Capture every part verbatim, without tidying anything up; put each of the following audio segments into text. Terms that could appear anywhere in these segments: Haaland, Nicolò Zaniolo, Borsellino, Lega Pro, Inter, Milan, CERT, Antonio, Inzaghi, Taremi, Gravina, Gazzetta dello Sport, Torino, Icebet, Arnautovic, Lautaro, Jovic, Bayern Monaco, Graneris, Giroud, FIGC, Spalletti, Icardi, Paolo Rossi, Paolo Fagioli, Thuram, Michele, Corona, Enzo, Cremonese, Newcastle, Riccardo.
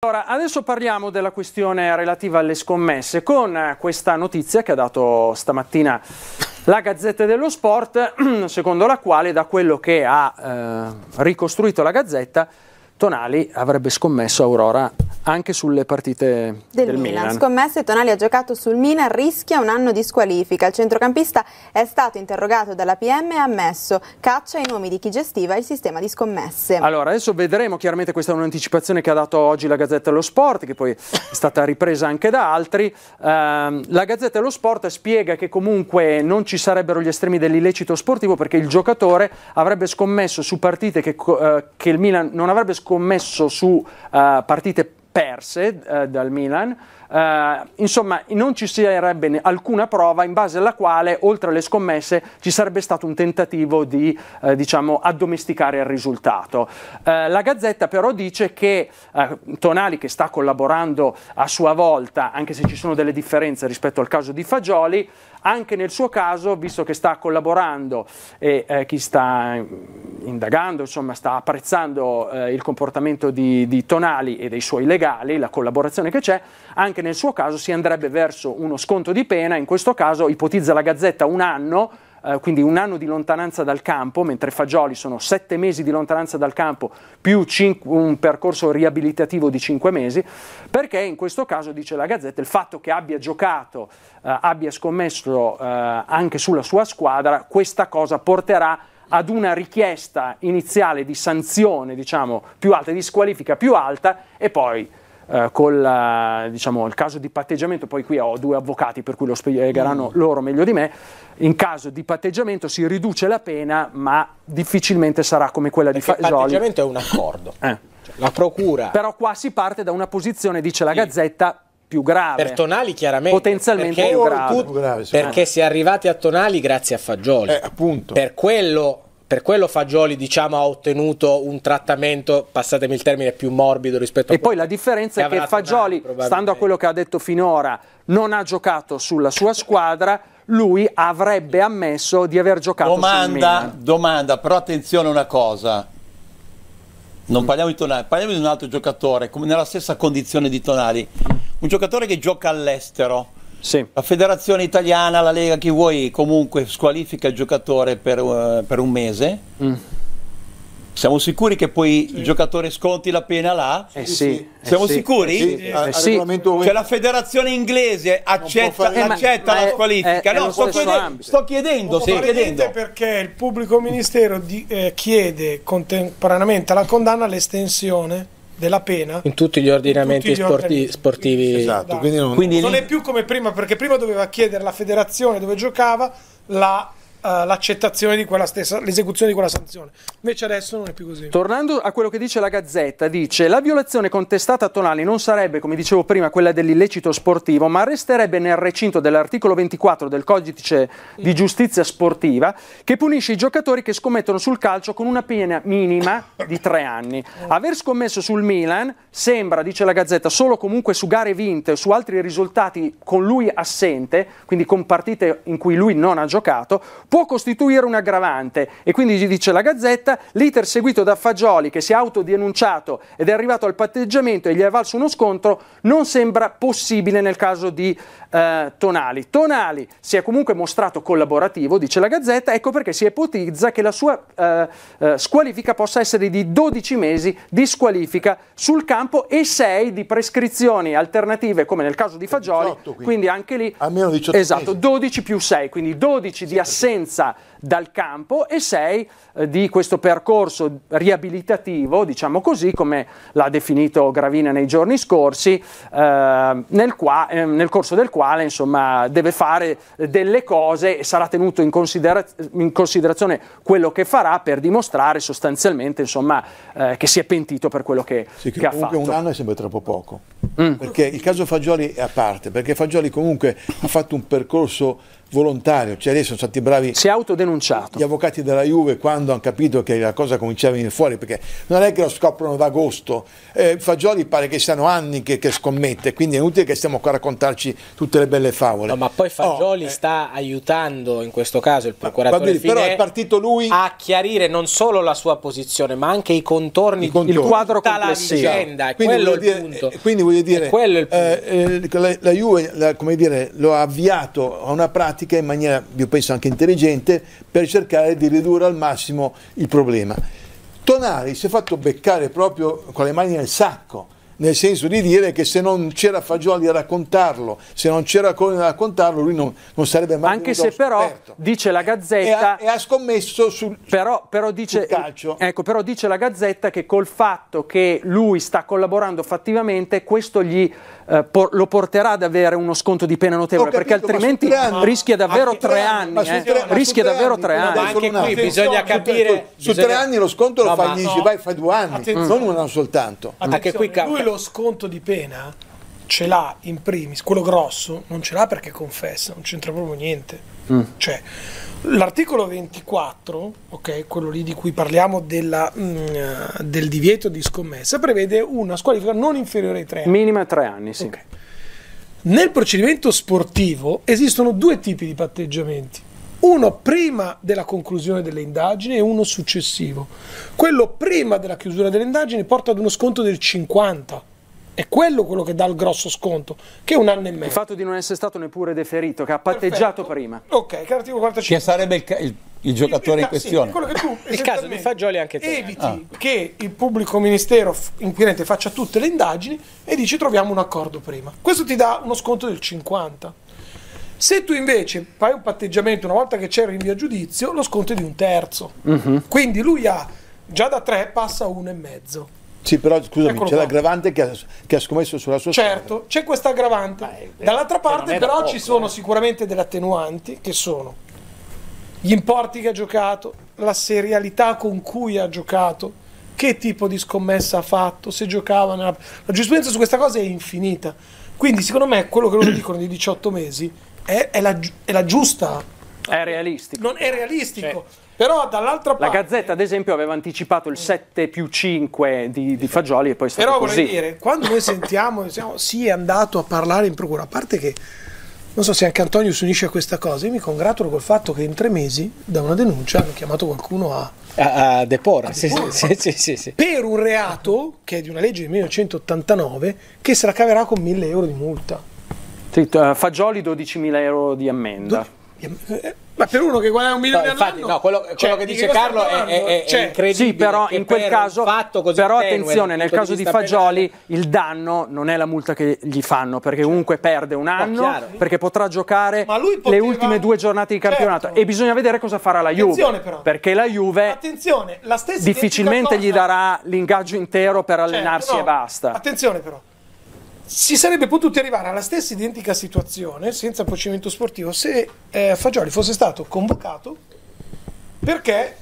Allora, adesso parliamo della questione relativa alle scommesse con questa notizia che ha dato stamattina la Gazzetta dello Sport, secondo la quale, da quello che ha eh, ricostruito la Gazzetta, Tonali avrebbe scommesso Aurora anche sulle partite del, del Milan. Milan. Scommesse, Tonali ha giocato sul Milan, rischia un anno di squalifica. Il centrocampista è stato interrogato dalla P M e ha ammesso: caccia i nomi di chi gestiva il sistema di scommesse. Allora, adesso vedremo, chiaramente questa è un'anticipazione che ha dato oggi la Gazzetta dello Sport, che poi è stata ripresa anche da altri. Eh, la Gazzetta dello Sport spiega che comunque non ci sarebbero gli estremi dell'illecito sportivo, perché il giocatore avrebbe scommesso su partite che, eh, che il Milan non avrebbe scommesso Commesso su uh, partite perse uh, dal Milan. Uh, insomma, non ci sarebbe alcuna prova in base alla quale, oltre alle scommesse, ci sarebbe stato un tentativo di uh, diciamo addomesticare il risultato. Uh, la Gazzetta però dice che uh, Tonali, che sta collaborando a sua volta, anche se ci sono delle differenze rispetto al caso di Fagioli, anche nel suo caso, visto che sta collaborando e eh, chi sta indagando, insomma, sta apprezzando eh, il comportamento di, di Tonali e dei suoi legali, la collaborazione che c'è, anche nel suo caso si andrebbe verso uno sconto di pena. In questo caso ipotizza la Gazzetta un anno, eh, quindi un anno di lontananza dal campo, mentre Fagioli sono sette mesi di lontananza dal campo più un percorso riabilitativo di cinque mesi, perché in questo caso, dice la Gazzetta, il fatto che abbia giocato, eh, abbia scommesso eh, anche sulla sua squadra, questa cosa porterà ad una richiesta iniziale di sanzione, diciamo, più alta, di squalifica più alta, e poi Uh, con la, diciamo, il caso di patteggiamento, poi qui ho due avvocati per cui lo spiegheranno loro meglio di me, in caso di patteggiamento si riduce la pena, ma difficilmente sarà come quella Perché di Fagioli. Il patteggiamento è un accordo, eh. Cioè, la procura... Però qua si parte da una posizione, dice la Gazzetta, più grave. Per Tonali chiaramente. Potenzialmente più grave. Più grave perché si è arrivati a Tonali grazie a Fagioli. Eh, appunto. Per quello... Per quello Fagioli, diciamo, ha ottenuto un trattamento, passatemi il termine, più morbido rispetto a... E poi la differenza è che Fagioli, stando a quello che ha detto finora, non ha giocato sulla sua squadra, lui avrebbe ammesso di aver giocato domanda, sul Milan. Domanda, però attenzione a una cosa, non parliamo di Tonali, parliamo di un altro giocatore, come nella stessa condizione di Tonali, un giocatore che gioca all'estero. Sì. La federazione italiana, la Lega, chi vuoi, comunque squalifica il giocatore per, uh, per un mese. Mm. Siamo sicuri che poi sì. il giocatore sconti la pena là? Eh sì. Siamo eh sì. sicuri? Eh sì. A, a sì. Cioè la federazione inglese accetta, fare... accetta eh, ma, la squalifica? Eh, no, sto, chiede... sto chiedendo. Sto chiedendo. Perché il pubblico ministero di, eh, chiede contemporaneamente alla condanna l'estensione della pena in tutti gli ordinamenti tutti gli sporti, ordini... sportivi, esatto, da. quindi non, quindi non lì... è più come prima, perché prima doveva chiedere alla federazione dove giocava la Uh, l'accettazione di quella stessa, l'esecuzione di quella sanzione. Invece adesso non è più così. Tornando a quello che dice la Gazzetta, dice: la violazione contestata a Tonali non sarebbe, come dicevo prima, quella dell'illecito sportivo, ma resterebbe nel recinto dell'articolo ventiquattro del codice di giustizia sportiva, che punisce i giocatori che scommettono sul calcio con una pena minima di tre anni. Aver scommesso sul Milan sembra, dice la Gazzetta, solo comunque su gare vinte o su altri risultati con lui assente, quindi con partite in cui lui non ha giocato, può costituire un aggravante. E quindi, dice la Gazzetta, l'iter seguito da Fagioli, che si è autodenunciato ed è arrivato al patteggiamento e gli è valso uno scontro, non sembra possibile nel caso di eh, Tonali. Tonali si è comunque mostrato collaborativo, dice la Gazzetta, ecco perché si ipotizza che la sua eh, eh, squalifica possa essere di dodici mesi di squalifica sul campo e sei di prescrizioni alternative, come nel caso di Fagioli, diciotto, quindi. quindi anche lì almeno diciotto, esatto, mesi. dodici più sei, quindi dodici di assenza dal campo e sei eh, di questo percorso riabilitativo, diciamo così, come l'ha definito Gravina nei giorni scorsi, eh, nel, qua, eh, nel corso del quale, insomma, deve fare delle cose e sarà tenuto in, considera in considerazione quello che farà, per dimostrare sostanzialmente, insomma, eh, che si è pentito per quello che, sì, che, che ha fatto. Comunque un anno è sempre troppo poco, mm. perché il caso Fagioli è a parte, perché Fagioli comunque ha fatto un percorso volontario, cioè adesso sono stati bravi, si è autodenunciato, gli avvocati della Juve quando hanno capito che la cosa cominciava a venire fuori, perché non è che lo scoprono ad agosto, eh, Fagioli pare che siano anni che, che scommette, quindi è inutile che stiamo qua a raccontarci tutte le belle favole. No, ma poi Fagioli oh, sta eh, aiutando in questo caso il procuratore Fine, però è partito lui a chiarire non solo la sua posizione ma anche i contorni, i contorni. il quadro complessivo, la vicenda, quindi quello è il punto. Quindi voglio dire, quello è il punto. Eh, eh, la, la Juve la, come dire, lo ha avviato a una pratica in maniera, io penso, anche intelligente per cercare di ridurre al massimo il problema. Tonali si è fatto beccare proprio con le mani nel sacco, nel senso di dire che se non c'era Fagioli a raccontarlo, se non c'era Corona a raccontarlo, lui non, non sarebbe mai anche se però esperto. Dice la Gazzetta e ha, e ha scommesso sul, però, però dice, sul calcio, ecco, però dice la Gazzetta che col fatto che lui sta collaborando fattivamente questo gli eh, por, lo porterà ad avere uno sconto di pena notevole, capito, perché altrimenti anni, rischia davvero tre anni, anni eh. tre, rischia davvero tre anni, anni. anche qui bisogna capire su, su bisogna... tre anni lo sconto no, lo fai, no. vai, fai due anni attenzione. non un anno soltanto anche qui cambia. Lo sconto di pena ce l'ha in primis, quello grosso non ce l'ha perché confessa, non c'entra proprio niente. Mm. Cioè, l'articolo ventiquattro, ok, quello lì di cui parliamo della, mh, del divieto di scommessa, prevede una squalifica non inferiore ai tre anni. Minima tre anni, sì. Okay. Nel procedimento sportivo esistono due tipi di patteggiamenti. Uno prima della conclusione delle indagini e uno successivo. Quello prima della chiusura delle indagini porta ad uno sconto del cinquanta per cento. È quello quello che dà il grosso sconto, che è un anno e mezzo. Il fatto di non essere stato neppure deferito, che ha patteggiato Perfetto. prima. Ok, che articolo quarantacinque. Che sarebbe il, il, il giocatore il, il, in questione. Sì, che tu, il caso di Fagioli anche te. Eviti ah. che il pubblico ministero inquirente faccia tutte le indagini e dici troviamo un accordo prima. Questo ti dà uno sconto del cinquanta per cento. Se tu invece fai un patteggiamento una volta che c'è il rinvio a giudizio, lo sconto è di un terzo. Uh-huh. Quindi lui ha già da tre passa a uno e mezzo. Sì, però scusami, c'è l'aggravante che, che ha scommesso sulla sua squadra. Certo, c'è questa aggravante. Dall'altra parte, però, poco, ci sono eh. sicuramente delle attenuanti che sono gli importi che ha giocato, la serialità con cui ha giocato, che tipo di scommessa ha fatto, se giocava nella... La giurisprudenza su questa cosa è infinita. Quindi, secondo me, quello che loro dicono di diciotto mesi. È, è, la, è la giusta, è realistico, non è realistico, cioè, però dall'altra parte la Gazzetta ad esempio aveva anticipato il sette più cinque di, di Fagioli e poi è stato però così. Vorrei dire, quando noi sentiamo diciamo, sì, è andato a parlare in procura, a parte che non so se anche Antonio si unisce a questa cosa, io mi congratulo col fatto che in tre mesi da una denuncia hanno chiamato qualcuno a, a, a deporre, a deporre. Sì, sì, sì, sì, sì. per un reato che è di una legge del millenovecentottantanove che se la caverà con mille euro di multa. Fagioli dodicimila euro di ammenda. Ma per uno che guadagna un milione all'anno, no, quello, quello cioè, che dice che Carlo è, è, è cioè, incredibile. Sì, però in quel per caso, fatto così però tenue, attenzione, nel caso di, di Fagioli penale. Il danno non è la multa che gli fanno, perché cioè, comunque perde un anno, chiaro, perché potrà giocare poteva... le ultime due giornate di campionato certo. e bisogna vedere cosa farà la Juve, però. perché la Juve attenzione, la stessa difficilmente gli darà l'ingaggio intero per certo, allenarsi no. e basta. Attenzione però. Si sarebbe potuti arrivare alla stessa identica situazione senza procedimento sportivo se eh, Fagioli fosse stato convocato perché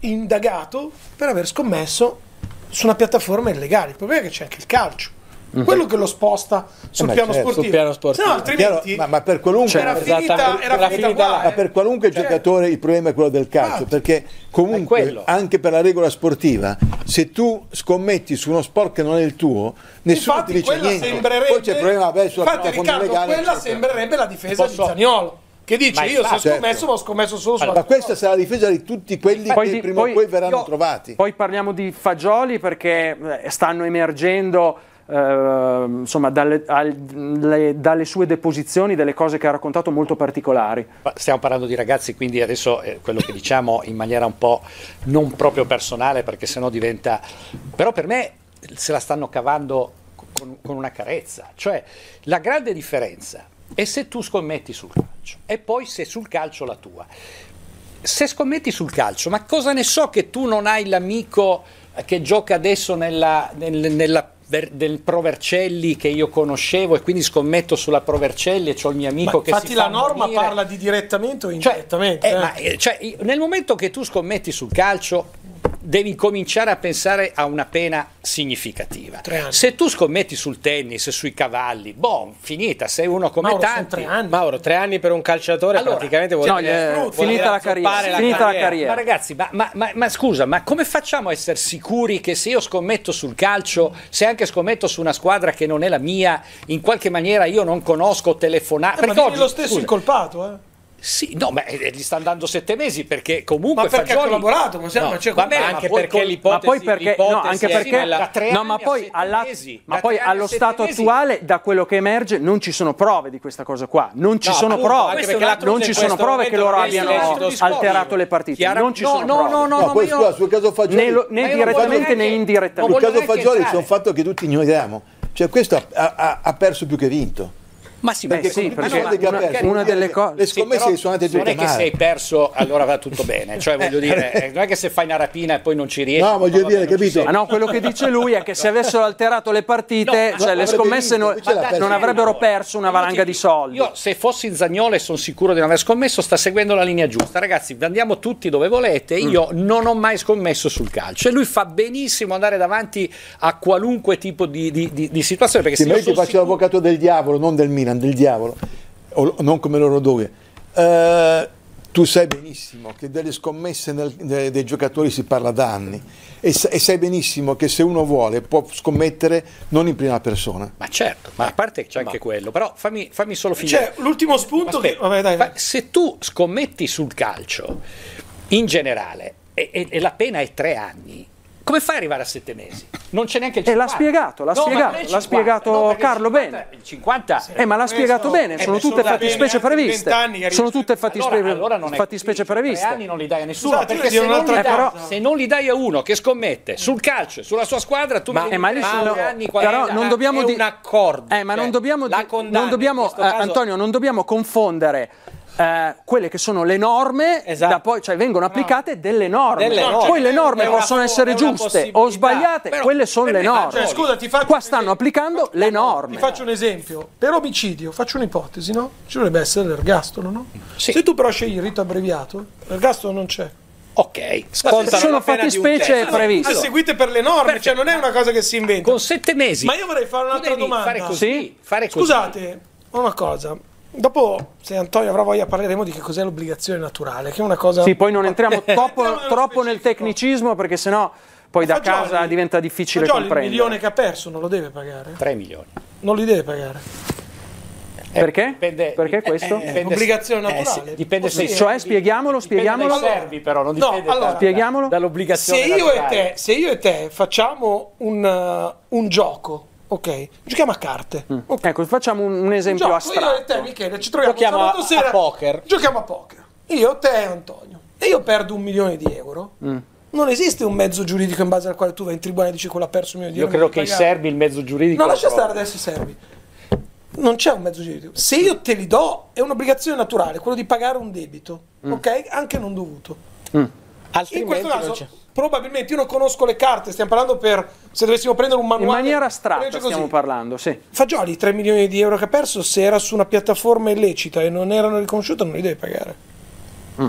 indagato per aver scommesso su una piattaforma illegale. Il problema è che c'è anche il calcio, mm-hmm. quello che lo sposta sul, eh, piano, certo, sportivo. sul piano sportivo. No, altrimenti piano, ma, ma per qualunque, cioè, era finita, era finita finita là, eh. ma per qualunque cioè, giocatore il problema è quello del calcio, ah, perché comunque anche per la regola sportiva se tu scommetti su uno sport che non è il tuo nessuno infatti, ti dice niente, poi c'è il problema vabbè, sulla infatti Riccardo legale, quella eccetera. Sembrerebbe la difesa Posso... di Zaniolo che dice ma io se ho scommesso certo. ma ho scommesso solo allora, su ma questa sarà la difesa di tutti quelli poi, che prima o poi verranno io, trovati poi parliamo di Fagioli perché stanno emergendo eh, insomma dalle, al, le, dalle sue deposizioni delle cose che ha raccontato molto particolari. Stiamo parlando di ragazzi, quindi adesso eh, quello che diciamo in maniera un po' non proprio personale perché sennò diventa, però per me se la stanno cavando con, con una carezza, cioè la grande differenza è se tu scommetti sul calcio e poi se sul calcio la tua, se scommetti sul calcio ma cosa ne so che tu non hai l'amico che gioca adesso nella, nel, nella del Provercelli che io conoscevo e quindi scommetto sulla Provercelli e c'ho il mio amico ma che infatti si la fa norma morire. Parla di direttamente o indirettamente cioè, eh, eh. Ma, cioè, nel momento che tu scommetti sul calcio devi cominciare a pensare a una pena significativa. Se tu scommetti sul tennis, sui cavalli, boh, finita, sei uno come Mauro, tanti. Tre anni. Mauro, tre anni per un calciatore allora, praticamente vuol no, dire eh, finita la carriera. La finita carriera. La carriera. Ma ragazzi, ma, ma, ma, ma scusa, ma come facciamo a essere sicuri che se io scommetto sul calcio, se anche scommetto su una squadra che non è la mia, in qualche maniera io non conosco telefonate? Eh, perché ma oggi, lo stesso scusa, incolpato, eh? Sì, no, ma gli stanno dando sette mesi perché comunque ma perché Fagioli ha collaborato, ma no, cioè, vabbè, anche ma perché l'ipotesi, ma poi perché no, anche perché la, da tre no, anni ma poi, alla, mesi, ma poi allo stato mesi. attuale, da quello che emerge, non ci sono prove di questa cosa qua, non ci no, sono appunto, prove, anche perché altro, non ci sono prove che loro abbiano alterato le partite, Chiara, non ci no, sono no, prove. No, no, no, no, poi scusa, sul caso Fagioli, né direttamente né indirettamente. Sul caso Fagioli c'è un fatto che tutti ignoriamo, cioè questo ha perso più che vinto. Ma sì, perché, sì, perché no, una, perso, una delle cose le scommesse sì, sono andate giù. Non è che se hai perso allora va tutto bene, cioè voglio dire, non è che se fai una rapina e poi non ci riesci. No, voglio dire, bene, capito? Ma no, quello che dice lui è che se avessero alterato le partite, no, cioè no, le scommesse vinto, non, non avrebbero perso una valanga di soldi. Io se fossi Zaniolo e sono sicuro di non aver scommesso, sta seguendo la linea giusta. Ragazzi, andiamo tutti dove volete, io mm. non ho mai scommesso sul calcio e lui fa benissimo andare davanti a qualunque tipo di, di, di, di situazione, perché se io ti faccio l'avvocato del diavolo, non del Milan, del diavolo, o non come loro due, eh, tu sai benissimo che delle scommesse nel, de, dei giocatori si parla da anni e, sa, e sai benissimo che se uno vuole può scommettere non in prima persona. Ma certo, ma a parte c'è anche ma. quello, però fammi, fammi solo finire. Cioè, l'ultimo spunto, che, vabbè, dai, dai. se tu scommetti sul calcio in generale e, e, e la pena è tre anni, come fai ad arrivare a sette mesi? Non c'è neanche il cinquanta. E l'ha spiegato, l'ha no, spiegato, l'ha spiegato no, Carlo bene. Il cinquanta. Eh, ma l'ha spiegato bene, sono tutte fattispecie previste. Sono tutte fattispecie previste. Anni non li dai a nessuno, Scusate, perché se non, dai, però, se non li dai a uno che scommette sul calcio, sulla sua squadra, tu ma, mi eh, ma sono, anni però non dobbiamo di, un accordo. Eh, ma non dobbiamo di, condanna, non dobbiamo eh, Antonio, non dobbiamo confondere Eh, quelle che sono le norme, esatto. da poi, cioè, vengono applicate no. delle norme. Delle norme. Poi le norme possono essere giuste o sbagliate, però, quelle sono le norme. Cioè, scusa, ti faccio Qua stanno applicando le norme. Ti faccio un esempio: per omicidio, faccio un'ipotesi, no? Ci dovrebbe essere l'ergastolo, no? Sì. Se tu però scegli il rito abbreviato, l'ergastolo non c'è. Ok, sono fattispecie previste. Allora, seguite per le norme, Perfetto. cioè non è una cosa che si inventa. Con sette mesi. Ma io vorrei fare un'altra domanda. Fare così, sì? fare così. Scusate, una cosa. Dopo, se Antonio avrà voglia, parleremo di che cos'è l'obbligazione naturale, che è una cosa... Sì, poi non entriamo troppo, entriamo troppo nel tecnicismo, perché sennò poi da Fagioli, casa diventa difficile Fagioli, comprendere. Il milione che ha perso non lo deve pagare? tre milioni. Non li deve pagare? Eh, perché? Dipende, perché questo? Eh, dipende, obbligazione naturale. Eh, sì, dipende se, cioè, spieghiamolo, spieghiamolo. Dipende dai servi, però, non dipende no, allora, spieghiamolo. dall'obbligazione se io naturale. E te, se io e te facciamo un, uh, un gioco... Ok, giochiamo a carte. Mm. Okay. Ecco, facciamo un, un esempio Gioco, astratto. Io e te, Michele, ci troviamo sabato sera a poker. Giochiamo a poker. Io, te e Antonio. E io perdo un milione di euro. Mm. Non esiste un mezzo giuridico in base al quale tu vai in tribunale e dici quello ha perso un milione di io euro. Io credo che i serbi il mezzo giuridico... No, lascia stare adesso i serbi. Non c'è un mezzo giuridico. Se io te li do, è un'obbligazione naturale, quello di pagare un debito. Mm. Ok? Anche non dovuto. Mm. Altrimenti in questo caso... Probabilmente io non conosco le carte, stiamo parlando per se dovessimo prendere un manuale. In maniera astratta stiamo parlando, sì. Fagioli, i tre milioni di euro che ha perso, se era su una piattaforma illecita e non erano riconosciuta, non li deve pagare. Mm.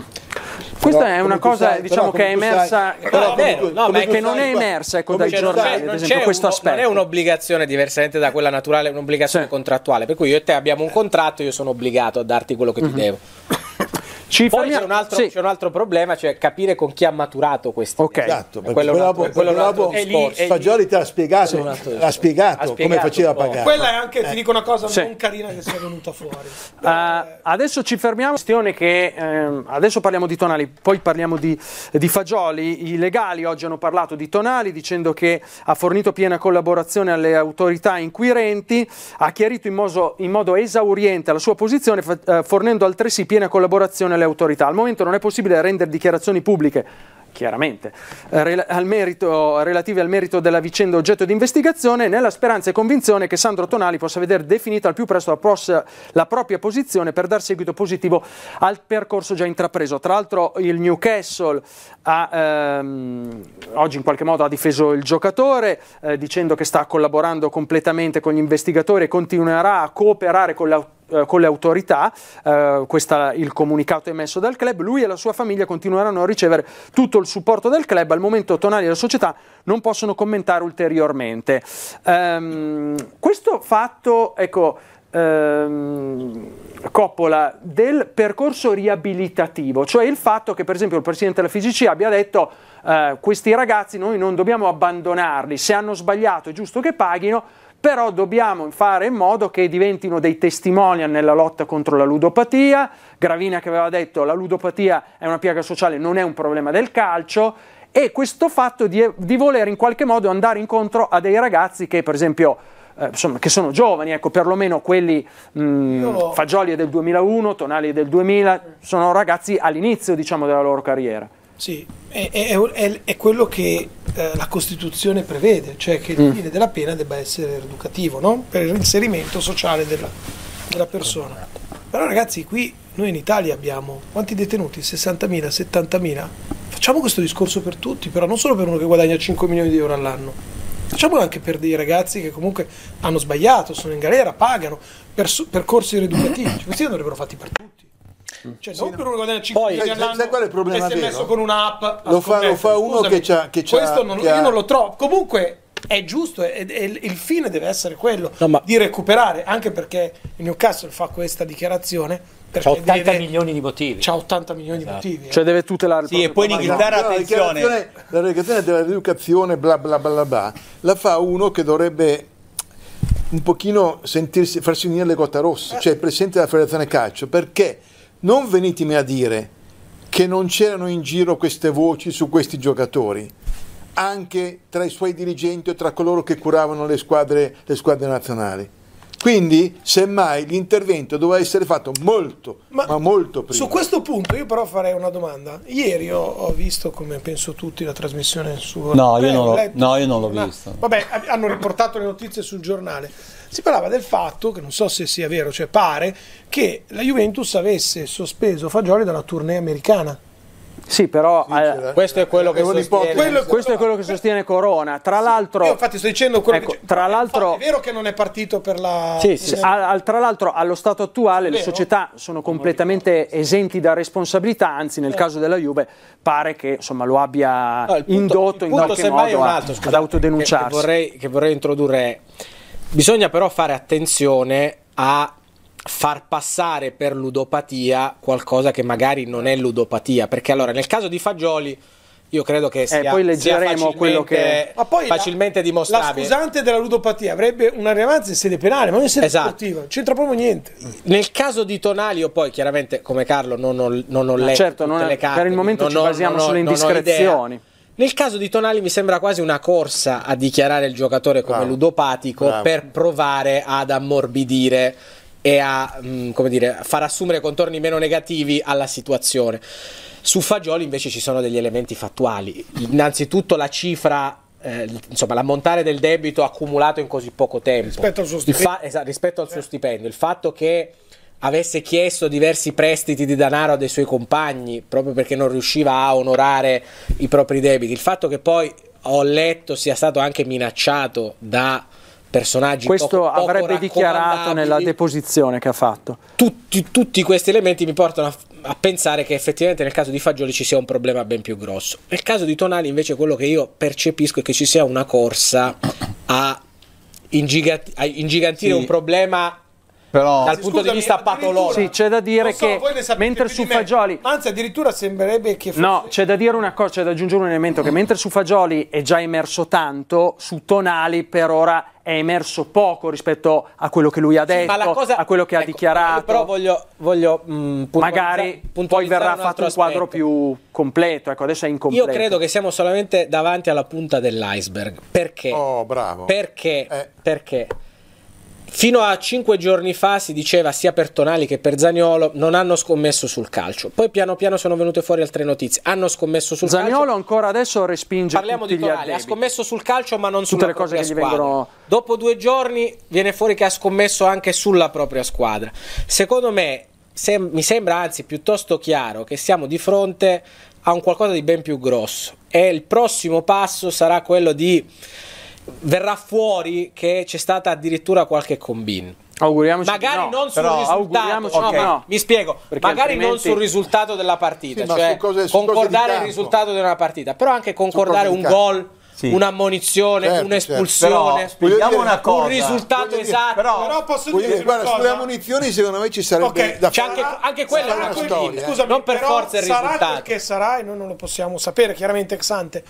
Questa però, è una cosa sai, diciamo che è emersa, sai, però, però, tu, no, ma è che non sai, è emersa ecco, dai giornali, sai, ad esempio, questo uno, aspetto. Non è un'obbligazione diversamente da quella naturale, è un'obbligazione sì. contrattuale, per cui io e te abbiamo un contratto, io sono obbligato a darti quello che mm-hmm. ti devo. Ci Poi c'è un, sì. un altro problema, cioè capire con chi ha maturato questi. Ok, esatto, quello dopo Fagioli te l'ha spiegato, l'ha spiegato come faceva a pagare. Quella è anche, eh. ti dico una cosa sì. non carina che sia venuta fuori. Beh, uh, adesso ci fermiamo. Questione che ehm, adesso parliamo di Tonali, poi parliamo di, di Fagioli. I legali oggi hanno parlato di Tonali dicendo che ha fornito piena collaborazione alle autorità inquirenti, ha chiarito in modo, in modo esauriente la sua posizione, eh, fornendo altresì piena collaborazione alle autorità. Al momento non è possibile rendere dichiarazioni pubbliche, chiaramente, eh, al merito, relative al merito della vicenda oggetto di investigazione, nella speranza e convinzione che Sandro Tonali possa vedere definita al più presto la, pros, la propria posizione per dar seguito positivo al percorso già intrapreso. Tra l'altro il Newcastle ha, ehm, oggi in qualche modo ha difeso il giocatore eh, dicendo che sta collaborando completamente con gli investigatori e continuerà a cooperare con l'autorità eh, con le autorità, eh, questa, il comunicato emesso dal club. Lui e la sua famiglia continueranno a ricevere tutto il supporto del club. Al momento Tonali e la società non possono commentare ulteriormente. Ehm, questo fatto, ecco, ehm, Coppola, del percorso riabilitativo, cioè il fatto che per esempio il presidente della F I G C abbia detto eh, questi ragazzi noi non dobbiamo abbandonarli, se hanno sbagliato è giusto che paghino, però dobbiamo fare in modo che diventino dei testimonial nella lotta contro la ludopatia. Gravina che aveva detto la ludopatia è una piaga sociale, non è un problema del calcio, e questo fatto di, di voler in qualche modo andare incontro a dei ragazzi che per esempio Eh, insomma, che sono giovani, ecco, perlomeno quelli, mh, Fagioli è del duemilauno, Tonali è del duemila, sono ragazzi all'inizio, diciamo, della loro carriera. Sì, è, è, è, è quello che eh, la Costituzione prevede, cioè che il fine mm. della pena debba essere educativo, no? Per l'inserimento sociale della, della persona. Però ragazzi, qui noi in Italia abbiamo quanti detenuti? sessantamila, settantamila? Facciamo questo discorso per tutti, però non solo per uno che guadagna cinque milioni di euro all'anno. Facciamolo anche per dei ragazzi che comunque hanno sbagliato, sono in galera, pagano per percorsi rieducativi. Questi andrebbero fatti per tutti. Cioè, sì, non no. per uno guadagna cinque milioni all'anno che si è messo con un'app. Lo fa, lo fa uno Scusami, che c'ha. Questo non, io non lo trovo. Comunque è giusto, è, è, il fine deve essere quello no, ma... di recuperare, anche perché il Newcastle fa questa dichiarazione. C'ha ottanta milioni di motivi. C'ha ottanta milioni esatto. di motivi. Eh. Cioè deve tutelare. Sì, e poi in Inghilterra, no, attenzione. La dichiarazione della rieducazione bla bla bla bla la fa uno che dovrebbe un pochino sentirsi, farsi venire le gote rosse, eh. cioè il presidente della federazione calcio, perché non venitemi a dire che non c'erano in giro queste voci su questi giocatori, anche tra i suoi dirigenti o tra coloro che curavano le squadre, le squadre nazionali. Quindi, semmai, l'intervento doveva essere fatto molto, ma, ma molto prima. Su questo punto io però farei una domanda. Ieri ho, ho visto, come penso tutti, la trasmissione su... No, io eh, non l'ho no, no, vista. Vabbè, hanno riportato le notizie sul giornale. Si parlava del fatto, che non so se sia vero, cioè pare, che la Juventus avesse sospeso Fagioli dalla tournée americana. Sì, però eh, questo è quello che sostiene, quello, questo è quello che sostiene Corona. Tra l'altro, infatti sto dicendo quello ecco, che tra l'altro è vero che non è partito per la Sì, sì. Al, tra l'altro allo stato attuale le società sono completamente esenti da responsabilità, anzi nel eh. caso della Juve pare che insomma lo abbia no, punto, indotto in qualche modo a, altro, scusate, ad autodenunciarsi. Che, che, vorrei, che vorrei introdurre. Bisogna però fare attenzione a far passare per ludopatia qualcosa che magari non è ludopatia, perché allora nel caso di Fagioli io credo che sia, eh, poi leggeremo sia facilmente, quello che... ma poi facilmente la, dimostrabile. La scusante della ludopatia avrebbe una rilevanza in sede penale, ma non in sede esatto. sportiva, non c'entra proprio niente. Nel caso di Tonali, io poi chiaramente come Carlo non ho, non ho letto certo, tutte non è, le carte, per il momento non ci basiamo sulle indiscrezioni. Nel caso di Tonali mi sembra quasi una corsa a dichiarare il giocatore come Bravo. ludopatico Bravo. per provare ad ammorbidire e a mh, come dire, far assumere contorni meno negativi alla situazione. Su Fagioli invece ci sono degli elementi fattuali, innanzitutto la cifra, eh, insomma l'ammontare del debito accumulato in così poco tempo rispetto al suo stipendio, esatto, rispetto al suo stipendio. Il fatto che avesse chiesto diversi prestiti di denaro dei suoi compagni proprio perché non riusciva a onorare i propri debiti, il fatto che poi ho letto sia stato anche minacciato da personaggi questo poco, poco avrebbe dichiarato nella deposizione che ha fatto. Tutti, tutti questi elementi mi portano a, a pensare che effettivamente nel caso di Fagioli ci sia un problema ben più grosso. Nel caso di Tonali invece quello che io percepisco è che ci sia una corsa a, ingigant a ingigantire sì. un problema però, dal sì, punto scusami, di vista patologico. Sì, c'è da dire so, che mentre su me. Fagioli anzi addirittura sembrerebbe che fosse... No, c'è da dire una cosa, c'è da aggiungere un elemento che mentre su Fagioli è già emerso tanto, su Tonali per ora è emerso poco rispetto a quello che lui ha detto, sì, ma la cosa, a quello che ecco, ha dichiarato. Però voglio, voglio mh, magari poi verrà fatto un, un quadro più completo. Ecco, adesso è incompleto. Io credo che siamo solamente davanti alla punta dell'iceberg. Perché? Oh, bravo. Perché? Eh. Perché? Fino a cinque giorni fa si diceva sia per Tonali che per Zaniolo non hanno scommesso sul calcio. Poi piano piano sono venute fuori altre notizie. Hanno scommesso sul Zaniolo calcio. Zaniolo ancora adesso respinge. Parliamo di Tonali, ha scommesso sul calcio ma non Tutte sulla le propria cose che squadra. Gli vengono... Dopo due giorni viene fuori che ha scommesso anche sulla propria squadra. Secondo me sem mi sembra anzi piuttosto chiaro che siamo di fronte a un qualcosa di ben più grosso. E il prossimo passo sarà quello di... verrà fuori che c'è stata addirittura qualche combin. Auguriamoci magari no, non sul risultato, okay. no, ma, no. mi spiego, perché magari altrimenti... non sul risultato della partita, sì, cioè cose, concordare il risultato della partita, però anche concordare un gol, sì. un'ammonizione, certo, un'espulsione, certo. un cosa. risultato esatto. Però, però posso dire, dire guarda, sulle ammonizioni secondo me ci sarebbe okay. da fare. Anche, anche quella sarà è una storia, eh. Scusami, non per forza il risultato. Sarà quel che sarà e noi non lo possiamo sapere, chiaramente ex ante.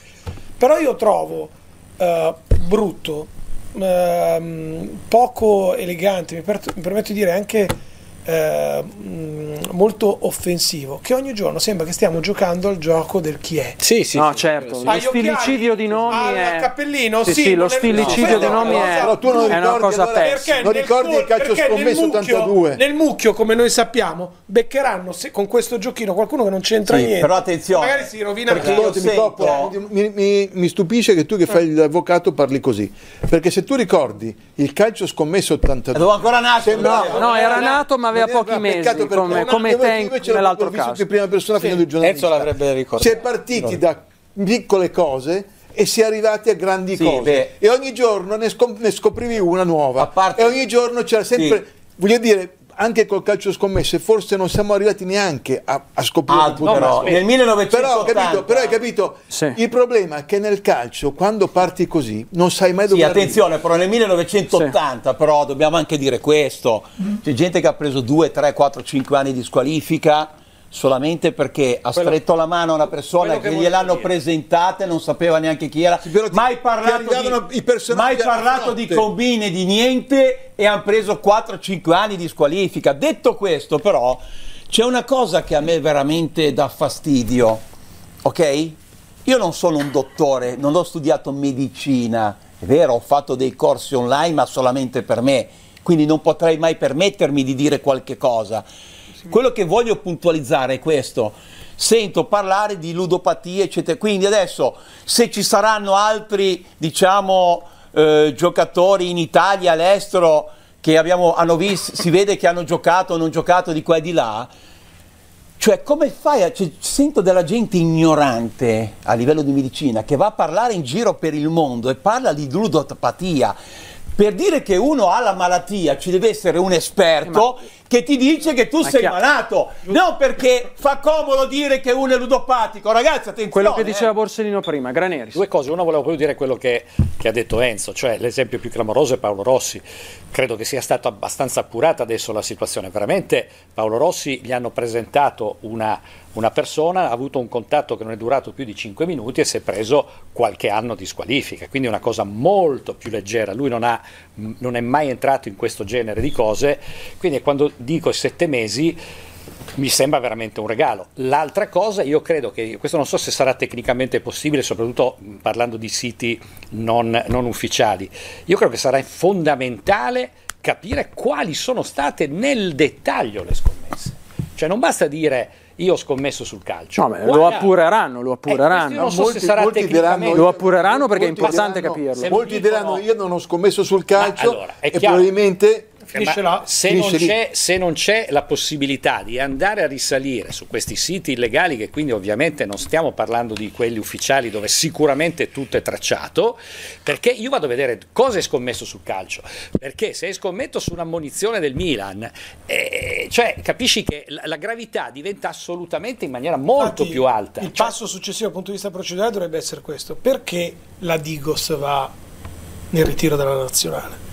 Però io trovo uh, brutto, Uh, poco elegante, mi, per, mi permetto di dire anche uh, molto offensivo, che ogni giorno sembra che stiamo giocando al gioco del chi è. Sì, sì, no, sì, certo. Lo stillicidio di nomi è... cappellino, sì, sì, sì, lo stillicidio di nomi è, però tu non è una cosa persa. Non ricordi il calcio scommesso ottantadue? Nel mucchio, come noi sappiamo, beccheranno se, con questo giochino qualcuno che non c'entra sì, niente. Però attenzione, magari si rovina. Perché io mi, troppo, mi, mi, mi stupisce che tu che fai l'avvocato parli così, perché se tu ricordi il calcio scommesso ottantadue, dovevo ancora nascere, no, no, era nato ma aveva pochi mesi come, come te nell'altro caso in prima persona, sì, fino al giornalista. Enzo l'avrebbe ricordato. Si è partiti da piccole cose e si è arrivati a grandi sì, cose beh. e ogni giorno ne, scop ne scoprivi una nuova parte... e ogni giorno c'era sempre sì. voglio dire, anche col calcio scommesso forse non siamo arrivati neanche a, a scoprire ah, no, però, nel millenovecentottanta però, capito, però hai capito sì. il problema è che nel calcio quando parti così non sai mai dove sì, arrivi. Attenzione però nel millenovecentottanta sì. però dobbiamo anche dire questo, c'è gente che ha preso due, tre, quattro, cinque anni di squalifica solamente perché ha quello, stretto la mano a una persona che, che gliel'hanno presentata e non sapeva neanche chi era, sì, ti, mai parlato di, mai parlato di combine, di niente, e hanno preso quattro cinque anni di squalifica. Detto questo però c'è una cosa che a me veramente dà fastidio, ok? Io non sono un dottore, non ho studiato medicina, è vero, ho fatto dei corsi online ma solamente per me, quindi non potrei mai permettermi di dire qualche cosa. Quello che voglio puntualizzare è questo, sento parlare di ludopatia eccetera, quindi adesso se ci saranno altri diciamo eh, giocatori in Italia, all'estero, che abbiamo, hanno visto, si vede che hanno giocato o non giocato di qua e di là, cioè come fai a, cioè, sento della gente ignorante a livello di medicina che va a parlare in giro per il mondo e parla di ludopatia. Per dire che uno ha la malattia ci deve essere un esperto ma, che ti dice che tu sei chiaro. malato, non perché fa comodo dire che uno è ludopatico. Ragazzi, attenzione. Quello che diceva eh. Borsellino prima, Graneris. Due cose, una volevo proprio dire quello che, che ha detto Enzo, cioè l'esempio più clamoroso è Paolo Rossi. Credo che sia stata abbastanza appurata adesso la situazione, veramente Paolo Rossi gli hanno presentato una... Una persona ha avuto un contatto che non è durato più di cinque minuti e si è preso qualche anno di squalifica, quindi è una cosa molto più leggera, lui non, ha, non è mai entrato in questo genere di cose, quindi quando dico sette mesi mi sembra veramente un regalo. L'altra cosa, io credo che, questo non so se sarà tecnicamente possibile, soprattutto parlando di siti non, non ufficiali, io credo che sarà fondamentale capire quali sono state nel dettaglio le scommesse, cioè non basta dire... Io ho scommesso sul calcio. No, beh, lo appureranno, lo appureranno. Eh, non so molti, se sarà tecnicamente... Lo appureranno perché è importante diranno, capirlo. Molti diranno io non ho scommesso sul calcio, allora, e chiaro. probabilmente... Ma se non c'è la possibilità di andare a risalire su questi siti illegali, che quindi ovviamente non stiamo parlando di quelli ufficiali dove sicuramente tutto è tracciato, perché io vado a vedere cosa è scommesso sul calcio, perché se scommetto su un'ammonizione del Milan, eh, cioè capisci che la, la gravità diventa assolutamente in maniera molto Infatti, più alta. Il cioè, passo successivo dal punto di vista procedurale dovrebbe essere questo, perché la Digos va nel ritiro della nazionale?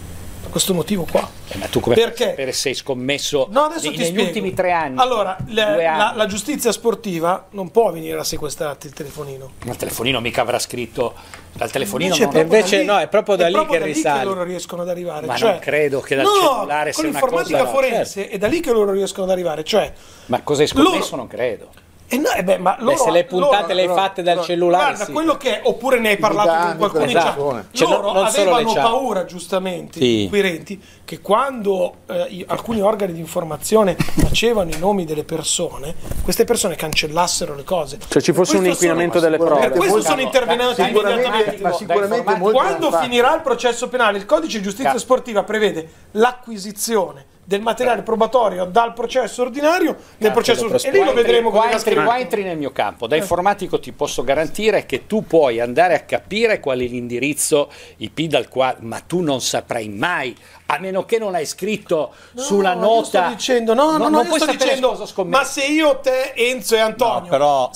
Questo motivo qua. Eh, ma tu come perché? Fai sapere se hai scommesso no, adesso nei, ti negli spiego. ultimi tre anni? Allora, le, anni. La, la giustizia sportiva non può venire a sequestrarti il telefonino. Ma il telefonino mica avrà scritto dal telefonino. Invece, no, è invece lì, no, è proprio da è lì proprio che da risale. Lì che loro riescono ad arrivare. Ma cioè, non credo che dal no, cellulare sia una cosa. Con l'informatica forense certo. è da lì che loro riescono ad arrivare. Cioè, ma cosa hai scommesso? Loro... Non credo. Eh no, eh beh, ma loro, beh, se le puntate loro, le hai fatte dal loro, cellulare guarda, sì. quello che, oppure ne hai parlato danni, con qualcuno esatto. cioè, loro non avevano paura giustamente sì. i renti, che quando eh, alcuni organi di informazione facevano i nomi delle persone, queste persone cancellassero le cose, cioè ci fosse un inquinamento sono, delle prove. Per questo sono intervenuti immediatamente, ma sicuramente quando finirà il processo penale il codice di giustizia sportiva prevede l'acquisizione del materiale probatorio dal processo ordinario nel processo e lì lo vedremo qua, entri, qua entri nel mio campo da informatico, ti posso garantire che tu puoi andare a capire qual è l'indirizzo I P dal quale, ma tu non saprai mai a meno che non hai scritto no, sulla nota. Sto dicendo, no, no, no, non io puoi sto dicendo, ma se io, te, Enzo e Antonio, no, però,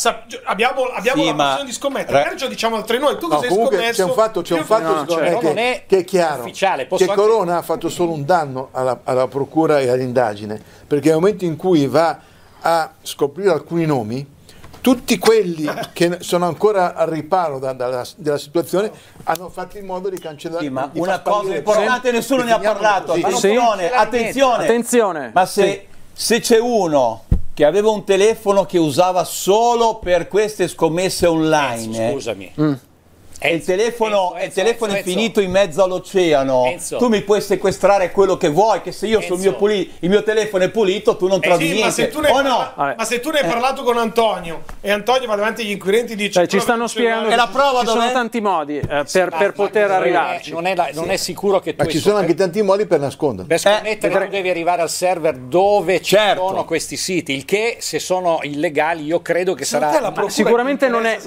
abbiamo, abbiamo sì, la posizione di scommettere, Sergio, diciamo altre noi, tu no, cosa hai scommesso? C'è un fatto, c'è un fatto no, cioè, me, che, non è che è chiaro, ufficiale, che anche... Corona ha fatto solo un danno alla, alla procura e all'indagine, perché nel momento in cui va a scoprire alcuni nomi, tutti quelli che sono ancora al riparo da, da, da, della situazione hanno fatto in modo di cancellare. Sì, ma una cosa importante, nessuno ne ha parlato. Attenzione, attenzione, attenzione. Ma se, se c'è uno che aveva un telefono che usava solo per queste scommesse online, Enzo, scusami. Mm. E il telefono, Enzo, Enzo, il telefono Enzo, è finito Enzo. in mezzo all'oceano. Tu mi puoi sequestrare quello che vuoi, che se io sul mio puli, il mio telefono è pulito, tu non trovi eh sì, niente. Ma se tu ne, oh no. ma se tu ne hai eh. parlato con Antonio e Antonio va davanti agli inquirenti e dice: cioè, ci stanno spiegando. Ci, prova ci sono tanti modi eh, per, ah, per poter arrivarci. Non, è, non, è, la, non sì. è sicuro che tu. Ma ci sono anche tanti modi per nascondere. Per sconnettere, eh, tu devi arrivare al server dove ci certo. sono questi siti. Il che, se sono illegali, io credo che sarà. Sicuramente non è.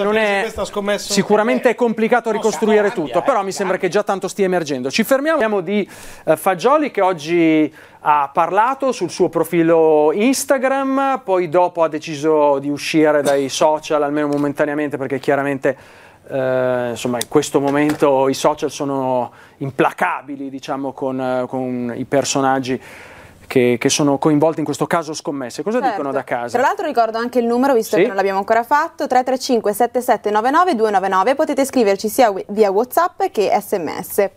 Sicuramente è complicato. complicato ricostruire no, tutto, però eh, mi sembra che già tanto stia emergendo. Ci fermiamo, parliamo di eh, Fagioli, che oggi ha parlato sul suo profilo Instagram, poi dopo ha deciso di uscire dai social, almeno momentaneamente, perché chiaramente eh, insomma, in questo momento i social sono implacabili, diciamo, con, con i personaggi Che, che sono coinvolti in questo caso scommesse. Cosa certo. dicono da casa? Tra l'altro ricordo anche il numero, visto sì? che non l'abbiamo ancora fatto, tre tre cinque sette sette nove nove due nove nove, potete scriverci sia via WhatsApp che sms.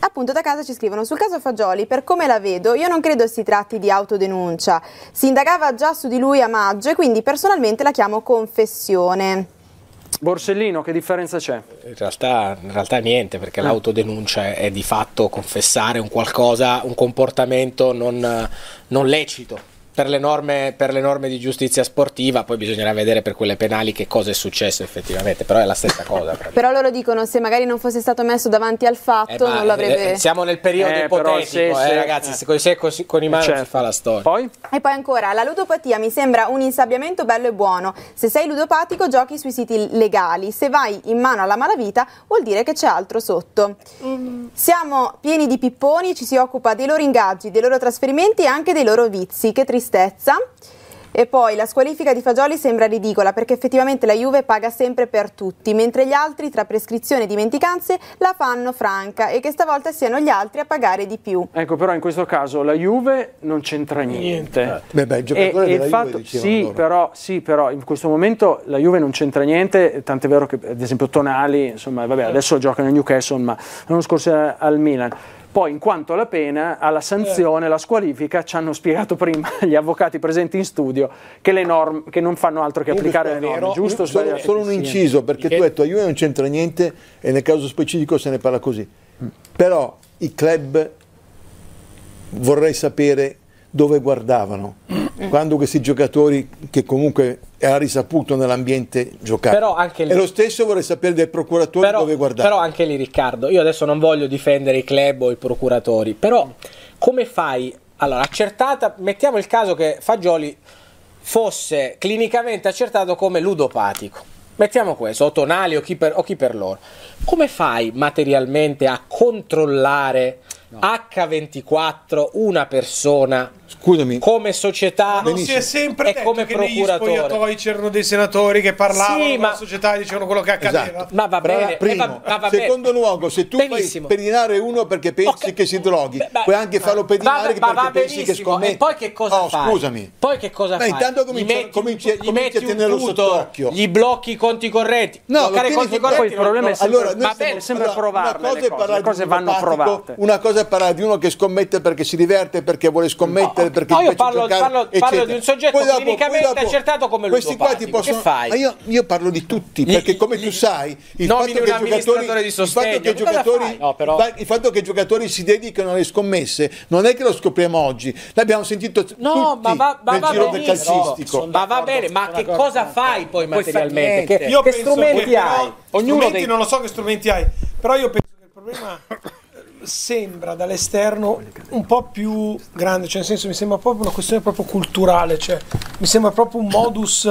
Appunto da casa ci scrivono: sul caso Fagioli, per come la vedo, io non credo si tratti di autodenuncia, si indagava già su di lui a maggio e quindi personalmente la chiamo confessione. Borsellino, che differenza c'è? In realtà, in realtà niente, perché ah. l'autodenuncia è di fatto confessare un qualcosa, un comportamento non, non lecito. Per le, norme, per le norme di giustizia sportiva, poi bisognerà vedere per quelle penali che cosa è successo effettivamente, però è la stessa cosa. Però loro dicono: se magari non fosse stato messo davanti al fatto, eh, non l'avrebbe. Siamo nel periodo eh, ipotetico, se, eh, se, ragazzi, eh. se, se, così, con i mani certo. si fa la storia. Poi? E poi ancora, la ludopatia mi sembra un insabbiamento bello e buono. Se sei ludopatico giochi sui siti legali, se vai in mano alla malavita vuol dire che c'è altro sotto. Mm. Siamo pieni di pipponi, ci si occupa dei loro ingaggi, dei loro trasferimenti e anche dei loro vizi, che tristezza. Tristezza. E poi la squalifica di Fagioli sembra ridicola, perché effettivamente la Juve paga sempre per tutti, mentre gli altri, tra prescrizione e dimenticanze, la fanno franca, e che stavolta siano gli altri a pagare di più. Ecco, però in questo caso la Juve non c'entra niente. niente. Beh, beh, il giocatore e, della il fatto, Juve sì, però, sì, però in questo momento la Juve non c'entra niente, tant'è vero che ad esempio Tonali, insomma, vabbè, adesso gioca nel Newcastle, ma l'anno scorso al Milan. Poi, in quanto alla pena, alla sanzione, alla squalifica, ci hanno spiegato prima gli avvocati presenti in studio che, le norme, che non fanno altro che applicare le norme, giusto? Solo, solo un inciso, perché tu hai detto: a Juve non c'entra niente e nel caso specifico se ne parla così. Però i club, vorrei sapere dove guardavano quando questi giocatori, che comunque era risaputo nell'ambiente, giocava. E lo stesso vorrei sapere del procuratore, però, dove guardare. Però anche lì, Riccardo, io adesso non voglio difendere i club o i procuratori, però come fai? Allora, accertata, mettiamo il caso che Fagioli fosse clinicamente accertato come ludopatico, mettiamo questo, o Tonali o chi per, o chi per loro, come fai materialmente a controllare no. acca ventiquattro una persona? Scusami, come società non si è sempre detto come che negli spogliatoi c'erano dei senatori che parlavano sì, ma... con la società e dicevano quello che accadeva. Esatto. Ma va bene. Primo, eh, va, ma va secondo bene. luogo, se tu benissimo. fai pedinare uno perché pensi okay. che si droghi, beh, beh, puoi anche farlo pedinare va, perché pensi benissimo. che scommetti. E poi che cosa oh, fai? Scusami. Poi che cosa ma fai? Intanto cominci a tenerlo sott'occhio. Gli blocchi i conti correnti. No, bloccare i conti correnti. Poi il problema è sempre, va bene, sempre provarle le cose. Le cose vanno provate. Una cosa è parlare di uno che scommette perché si diverte, perché vuole scommettere. Perché no, io parlo, giocare, parlo, parlo di un soggetto dopo, clinicamente accertato come questi qua ti possono, che fai? Ma io, io parlo di tutti, perché come gli, tu sai il fatto, che giocatori, di sostegno, il fatto che giocatori, no, però... il fatto che i giocatori si dedicano alle scommesse non è che lo scopriamo oggi, l'abbiamo sentito no, tutti ma va, ma nel va giro del calcistico, ma va bene, ma che cosa fai poi materialmente? Che, io che strumenti che, hai? Ognuno dei... non lo so che strumenti hai, però io penso che il problema sembra dall'esterno un po' più grande, cioè nel senso mi sembra proprio una questione proprio culturale, cioè mi sembra proprio un modus.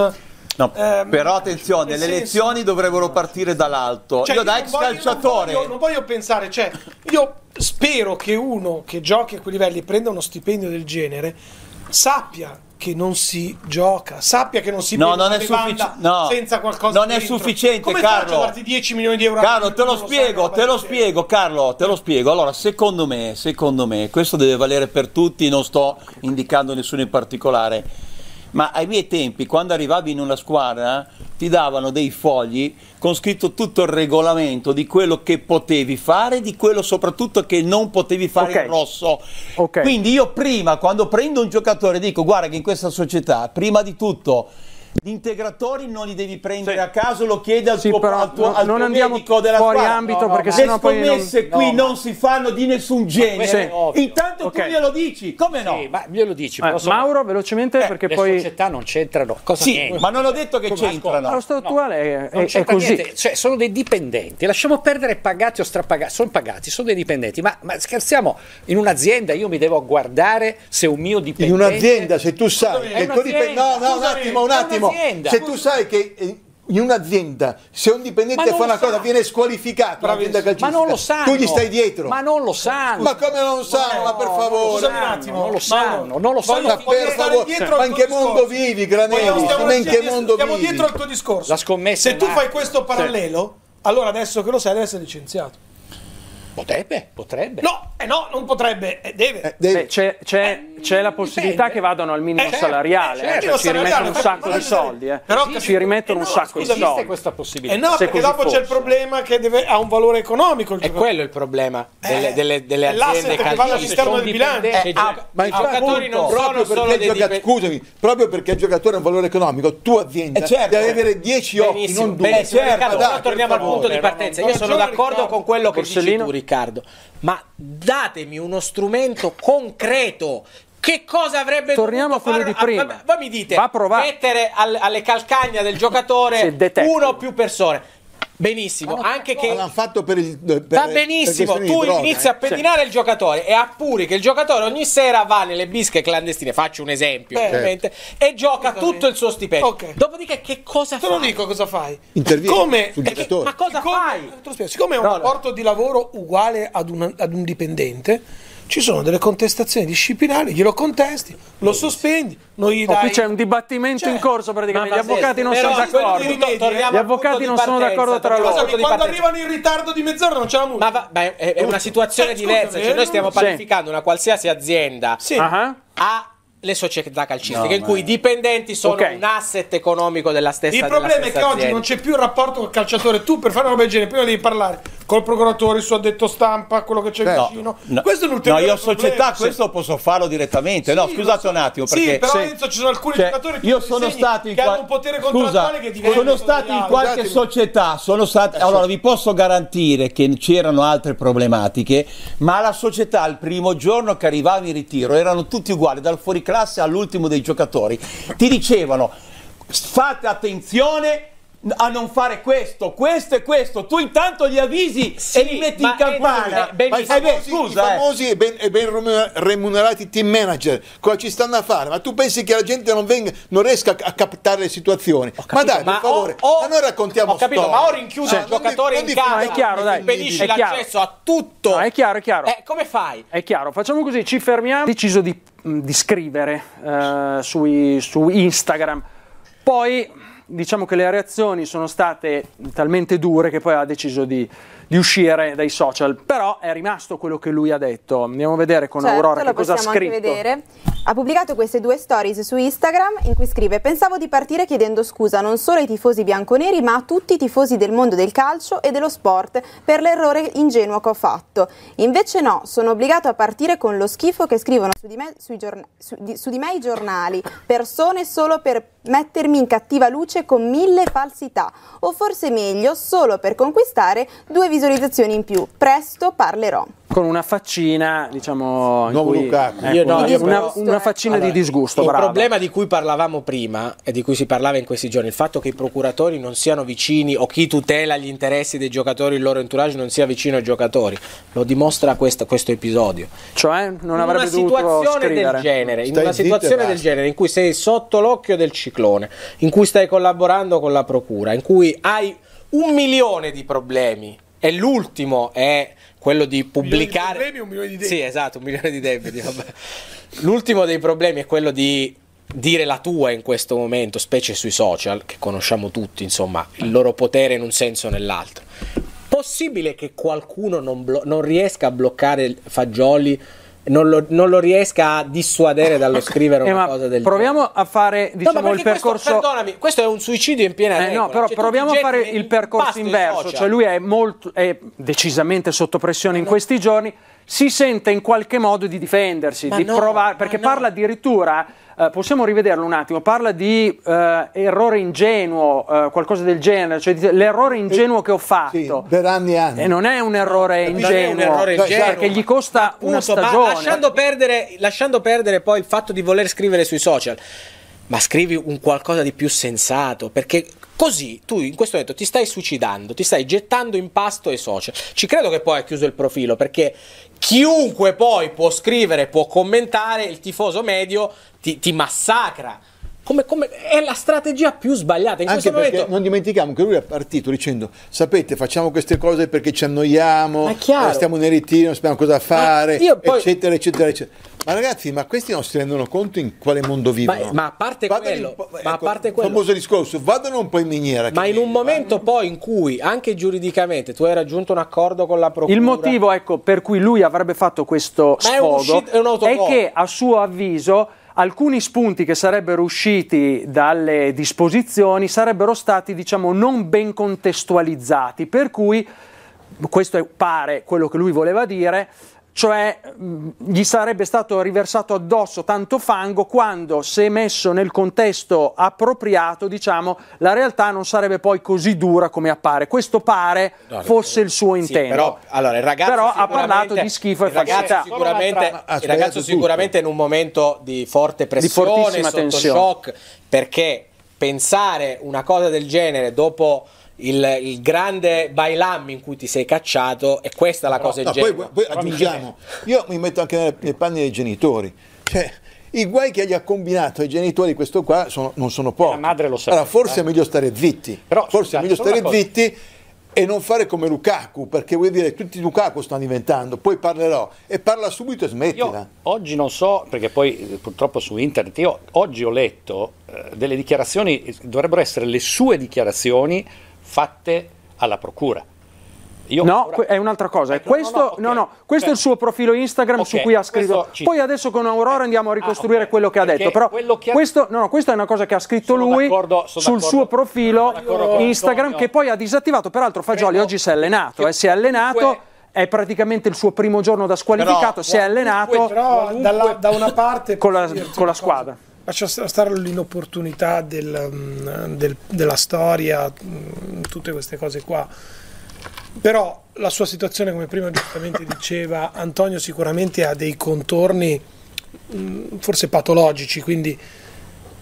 No, ehm, però attenzione, le elezioni dovrebbero partire dall'alto, cioè, io da ex calciatore non voglio, non voglio pensare, cioè io spero che uno che giochi a quei livelli prenda uno stipendio del genere, sappia che non si gioca, sappia che non si no, non è no, senza qualcosa non dentro. È sufficiente. Come Carlo, a darti dieci milioni di euro? Carlo, te lo spiego, lo te lo spiego, Carlo, te lo spiego. Allora, secondo me, secondo me, questo deve valere per tutti, non sto indicando nessuno in particolare, ma ai miei tempi, quando arrivavi in una squadra, ti davano dei fogli con scritto tutto il regolamento di quello che potevi fare, di quello soprattutto che non potevi fare, okay, in rosso. Okay. Quindi io prima, quando prendo un giocatore, dico guarda che in questa società, prima di tutto, gli integratori non li devi prendere, sì, a caso, lo chiede al, sì, tuo, però, al tuo, no, al tuo non medico della fuori squadra. Ambito, no, no, perché sennò poi le scommesse non, qui no, non si fanno di nessun genere. Sì. Intanto, okay, tu glielo dici, come no? Sì, ma glielo dici. Eh, sono... Mauro, velocemente, eh, perché le poi... Le società non c'entrano. Sì, ma non ho detto che c'entrano. La statua attuale no, è, è così. Cioè, sono dei dipendenti, lasciamo perdere pagati o strapagati, sono pagati, sono dei dipendenti, ma, ma scherziamo, in un'azienda io mi devo guardare se un mio dipendente... In un'azienda, se tu sai... È no, no, un attimo, un attimo. Se tu sai che in un'azienda, se un dipendente fa una sa. cosa, viene squalificato, ma non lo sanno, tu gli stai dietro, ma non lo sanno. Ma come non lo sanno? Ma, no, ma per favore, non lo sanno, non lo sanno, non lo sanno. Ma per favore, ma in che mondo vivi, Graneris? Ma in che mondo vivi? Stiamo dietro al tuo discorso. La scommessa. Se tu fai questo parallelo, allora adesso che lo sai, deve essere licenziato. Potrebbe, potrebbe. No, eh no, non potrebbe, eh, deve. Eh, deve. C'è eh, la possibilità dipende. che vadano al minimo eh, salariale, eh, certo, cioè, ci rimettono un sacco di soldi. Eh. Però esiste, ci rimettono eh, un no, sacco di soldi. Esiste questa possibilità. Eh no, se perché dopo c'è il problema che deve, ha un valore economico. Il è quello il problema delle, eh, delle, delle aziende che vanno all'interno del bilancio. Eh, ah, ma i giocatori non sono solo dei... Scusami, proprio perché il giocatore ha un valore economico, tu azienda deve avere dieci occhi, non due. Però torniamo al punto di partenza. Io sono d'accordo con quello che dici tu, Riccardo. Riccardo, ma datemi uno strumento concreto. Che cosa avrebbe torniamo a quello fare? di prima? Ah, voi mi dite, Va mettere al, alle calcagna del giocatore uno o più persone. Benissimo, no, anche no, che l'hanno fatto per il per, va benissimo, per tu droga, inizi eh. a pedinare cioè. il giocatore e appuri che il giocatore ogni sera va nelle bische clandestine, faccio un esempio, eh, ovviamente, eh. e gioca tutto il suo stipendio. Okay. Dopodiché che cosa Te fai? Te lo dico cosa fai? Interviene Come? sul giocatore. Ma cosa Come? fai? Te lo spiego. Siccome è un no, rapporto no. di lavoro uguale ad un, ad un dipendente, ci sono delle contestazioni disciplinari, glielo contesti, lo sospendi, non gli dai... Oh, qui c'è un dibattimento cioè, in corso praticamente, gli avvocati non sono d'accordo, gli avvocati non sono d'accordo tra loro. Quando arrivano in ritardo di mezz'ora non c'è la multa. Ma, va, ma è, è una situazione eh, diversa, scusa, cioè, noi stiamo parificando sì. una qualsiasi azienda sì. uh-huh. a... le società calcistiche no, in cui i dipendenti sono okay. un asset economico della stessa azienda. Il problema è che azienda. oggi non c'è più il rapporto col calciatore. Tu per fare una roba del genere prima devi parlare col procuratore, il suo addetto stampa, quello che c'è no, vicino. No. Questo è un ulteriore No, io problema. società questo sì. posso farlo direttamente. Sì, no, scusate so. un attimo perché Sì, però se... Enzo, ci sono alcuni cioè, giocatori io sono stati che hanno un potere contrattuale che diventa Sono stati in qualche Datemi. società, sono stati eh, Allora so. vi posso garantire che c'erano altre problematiche, ma la società il primo giorno che arrivava in ritiro erano tutti uguali dal fuori classe all'ultimo dei giocatori, ti dicevano fate attenzione a non fare questo, questo e questo, tu intanto li avvisi sì, e li metti in campana. Ma i famosi, scusa, i famosi eh. e, ben, e ben remunerati team manager, cosa ci stanno a fare? Ma tu pensi che la gente non, venga, non riesca a captare le situazioni? Capito, ma dai, ma per favore, ho, ho, ma noi raccontiamo ho capito, storie. Ma ho rinchiuso il giocatore in casa, chiaro, impedisci l'accesso a tutto. No, è chiaro, è chiaro. Eh, come fai? È chiaro, facciamo così, ci fermiamo. Ho deciso di, di scrivere eh, sui, su Instagram, poi... Diciamo che le reazioni sono state talmente dure che poi ha deciso di, di uscire dai social. Però è rimasto quello che lui ha detto. Andiamo a vedere con certo, Aurora che cosa ha scritto. Anche vedere. Ha pubblicato queste due stories su Instagram in cui scrive: pensavo di partire chiedendo scusa non solo ai tifosi bianconeri ma a tutti i tifosi del mondo del calcio e dello sport per l'errore ingenuo che ho fatto. Invece no, sono obbligato a partire con lo schifo che scrivono su di me, sui giorn- su, di, su di me i giornali, persone solo per mettermi in cattiva luce con mille falsità, o forse meglio solo per conquistare due visualizzazioni in più. Presto parlerò. Con una faccina, diciamo, in cui, eh, io no, io una, una faccina allora, di disgusto. Il brava. problema di cui parlavamo prima e di cui si parlava in questi giorni, il fatto che i procuratori non siano vicini o chi tutela gli interessi dei giocatori, il loro entourage non sia vicino ai giocatori, lo dimostra questo, questo episodio. Cioè, non avrebbe una situazione scrivere. del genere, in stai una situazione del genere in cui sei sotto l'occhio del ciclone, in cui stai collaborando con la procura, in cui hai un milione di problemi e l'ultimo è quello di pubblicare un milione di problemi, un milione di debiti. Sì, esatto, un milione di debiti. Vabbè. L'ultimo dei problemi è quello di dire la tua in questo momento, specie sui social, che conosciamo tutti, insomma, il loro potere in un senso o nell'altro. Possibile che qualcuno non, blo- non riesca a bloccare Fagioli, non lo, non lo riesca a dissuadere dallo scrivere eh una cosa del proviamo genere. Proviamo a fare, diciamo, no, il percorso. Questo, perdonami, questo è un suicidio in piena eh regola. No, però cioè, proviamo a fare il percorso inverso, cioè lui è molto è decisamente sotto pressione in no. questi giorni, si sente in qualche modo di difendersi, ma di no, provare, perché no. parla addirittura Uh, possiamo rivederlo un attimo, parla di uh, errore ingenuo, uh, qualcosa del genere, cioè di, l'errore ingenuo e, che ho fatto sì, per anni e anni, e non è un errore no, ingenuo, è un errore no, ingenuo perché gli costa appunto, una stagione, ma lasciando perdere, lasciando perdere poi il fatto di voler scrivere sui social, ma scrivi un qualcosa di più sensato, perché così tu in questo momento ti stai suicidando, ti stai gettando in pasto ai social. Ci credo che poi ha chiuso il profilo, perché chiunque poi può scrivere, può commentare, il tifoso medio ti, ti massacra. Come, come è la strategia più sbagliata in anche questo momento. Non dimentichiamo che lui è partito dicendo: sapete, facciamo queste cose perché ci annoiamo, stiamo nel ritiro, non sappiamo cosa fare, poi... eccetera, eccetera, eccetera. Ma ragazzi, ma questi non si rendono conto in quale mondo vivono. Ma, ma a parte quello, po- ma ecco, a parte quello, famoso discorso, vadano un po' in miniera. Ma in un momento va. poi in cui anche giuridicamente tu hai raggiunto un accordo con la procura. Il motivo, ecco, per cui lui avrebbe fatto questo sfogo è, un è che a suo avviso alcuni spunti che sarebbero usciti dalle disposizioni sarebbero stati, diciamo, non ben contestualizzati, per cui, questo è, pare quello che lui voleva dire, cioè gli sarebbe stato riversato addosso tanto fango quando, se messo nel contesto appropriato, diciamo, la realtà non sarebbe poi così dura come appare. Questo pare no, fosse no, il suo intento. Sì, però allora, il ragazzo però ha parlato di schifo e falsità. Sicuramente, il ragazzo sicuramente è in un momento di forte pressione, di fortissima sotto tensione. Shock, perché pensare una cosa del genere dopo... Il, il grande bailam in cui ti sei cacciato, e questa è la cosa no, ingenua. No, poi, poi aggiungiamo, io mi metto anche nei, nei panni dei genitori, cioè i guai che gli ha combinato ai genitori questo qua sono, non sono pochi. La madre lo sa. Allora forse eh. è meglio stare zitti, però, forse scusate, è meglio stare zitti e non fare come Lukaku, perché vuol dire tutti Lukaku stanno diventando, poi parlerò e parla subito e smettila. Io oggi non so, perché poi purtroppo su internet, io oggi ho letto eh, delle dichiarazioni, dovrebbero essere le sue dichiarazioni fatte alla procura. Io no, ancora... è un'altra cosa. Ecco, questo no, no, okay. no, no. questo okay. è il suo profilo Instagram okay. su cui ha scritto. Ci... Poi adesso con Aurora andiamo a ricostruire ah, okay. quello che Perché ha detto. Però che... questo, no, no, questa è una cosa che ha scritto sono lui sul suo profilo Instagram, che poi ha disattivato. Peraltro Fagioli Credo... oggi si è allenato, eh, si è allenato. Dunque... è praticamente il suo primo giorno da squalificato, però, si è allenato dunque, però, dunque... Dalla, da una parte con la, con la squadra. Lascia stare l'inopportunità del, del, della storia, tutte queste cose qua, però la sua situazione, come prima giustamente diceva Antonio, sicuramente ha dei contorni forse patologici, quindi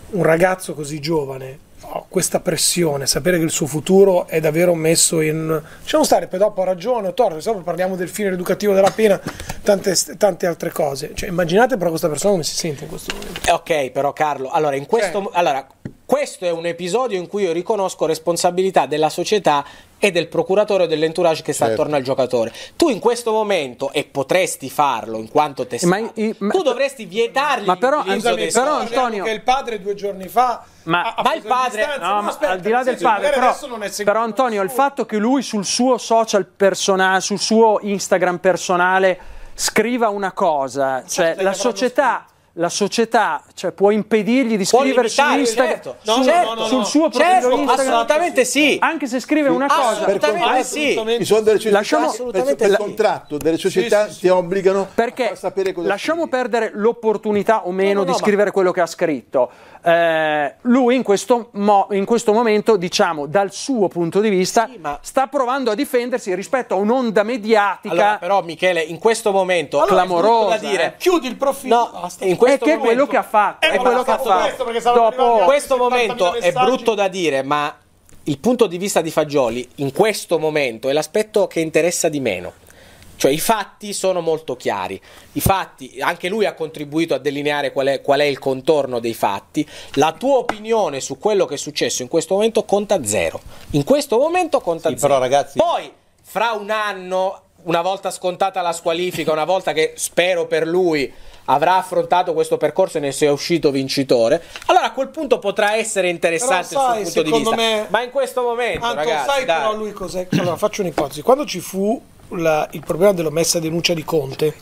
un ragazzo così giovane, oh, questa pressione, sapere che il suo futuro è davvero messo in... Diciamo stare, poi dopo ha ragione o torto, sopra parliamo del fine educativo della pena, tante, tante altre cose. Cioè, immaginate però questa persona come si sente in questo momento. Ok, però Carlo, allora, in questo, okay. allora questo è un episodio in cui io riconosco responsabilità della società e del procuratore o dell'entourage che sta certo. attorno al giocatore. Tu in questo momento, e potresti farlo in quanto testato, tu dovresti vietargli ma però, l'utilizzo dei però Antonio che il padre due giorni fa ma, ha, ma il padre distanza, no, ma aspetta, al di là del padre però, però Antonio, il fatto che lui sul suo social personale, sul suo Instagram personale scriva una cosa, cioè la società La società cioè, può impedirgli di può scrivere su Instagram, certo. No, su, certo, no, no, no. sul suo certo, profilo Instagram, assolutamente sì. Anche se scrive sì, una cosa, assolutamente sì. Ci sono delle società, lasciamo, per il contratto delle società sì, sì, sì. ti obbligano perché a far sapere cosa lasciamo scrive. Perdere l'opportunità o meno no, no, di no, scrivere ma... quello che ha scritto. Eh, lui in questo, mo- in questo momento, diciamo, dal suo punto di vista, sì, ma... sta provando a difendersi rispetto a un'onda mediatica. Allora, però, Michele, in questo momento allora, clamorosa, da dire, eh. chiudi il profilo. No, in questo è che momento, quello che ha fatto eh, è quello che ha fatto questo, dopo questo momento è brutto da dire, ma il punto di vista di Fagioli in questo momento è l'aspetto che interessa di meno, cioè i fatti sono molto chiari, i fatti, anche lui ha contribuito a delineare qual è, qual è il contorno dei fatti. La tua opinione su quello che è successo in questo momento conta zero, in questo momento conta sì, zero però, ragazzi... poi fra un anno una volta scontata la squalifica, una volta che spero per lui avrà affrontato questo percorso e ne sia uscito vincitore, allora a quel punto potrà essere interessante però, sai, il suo punto di vista. Me... ma in questo momento, Anto, ragazzi, sai dai. Però lui cos'è? Allora, faccio un'ipotesi. Quando ci fu la, il problema dell'omessa denuncia di Conte,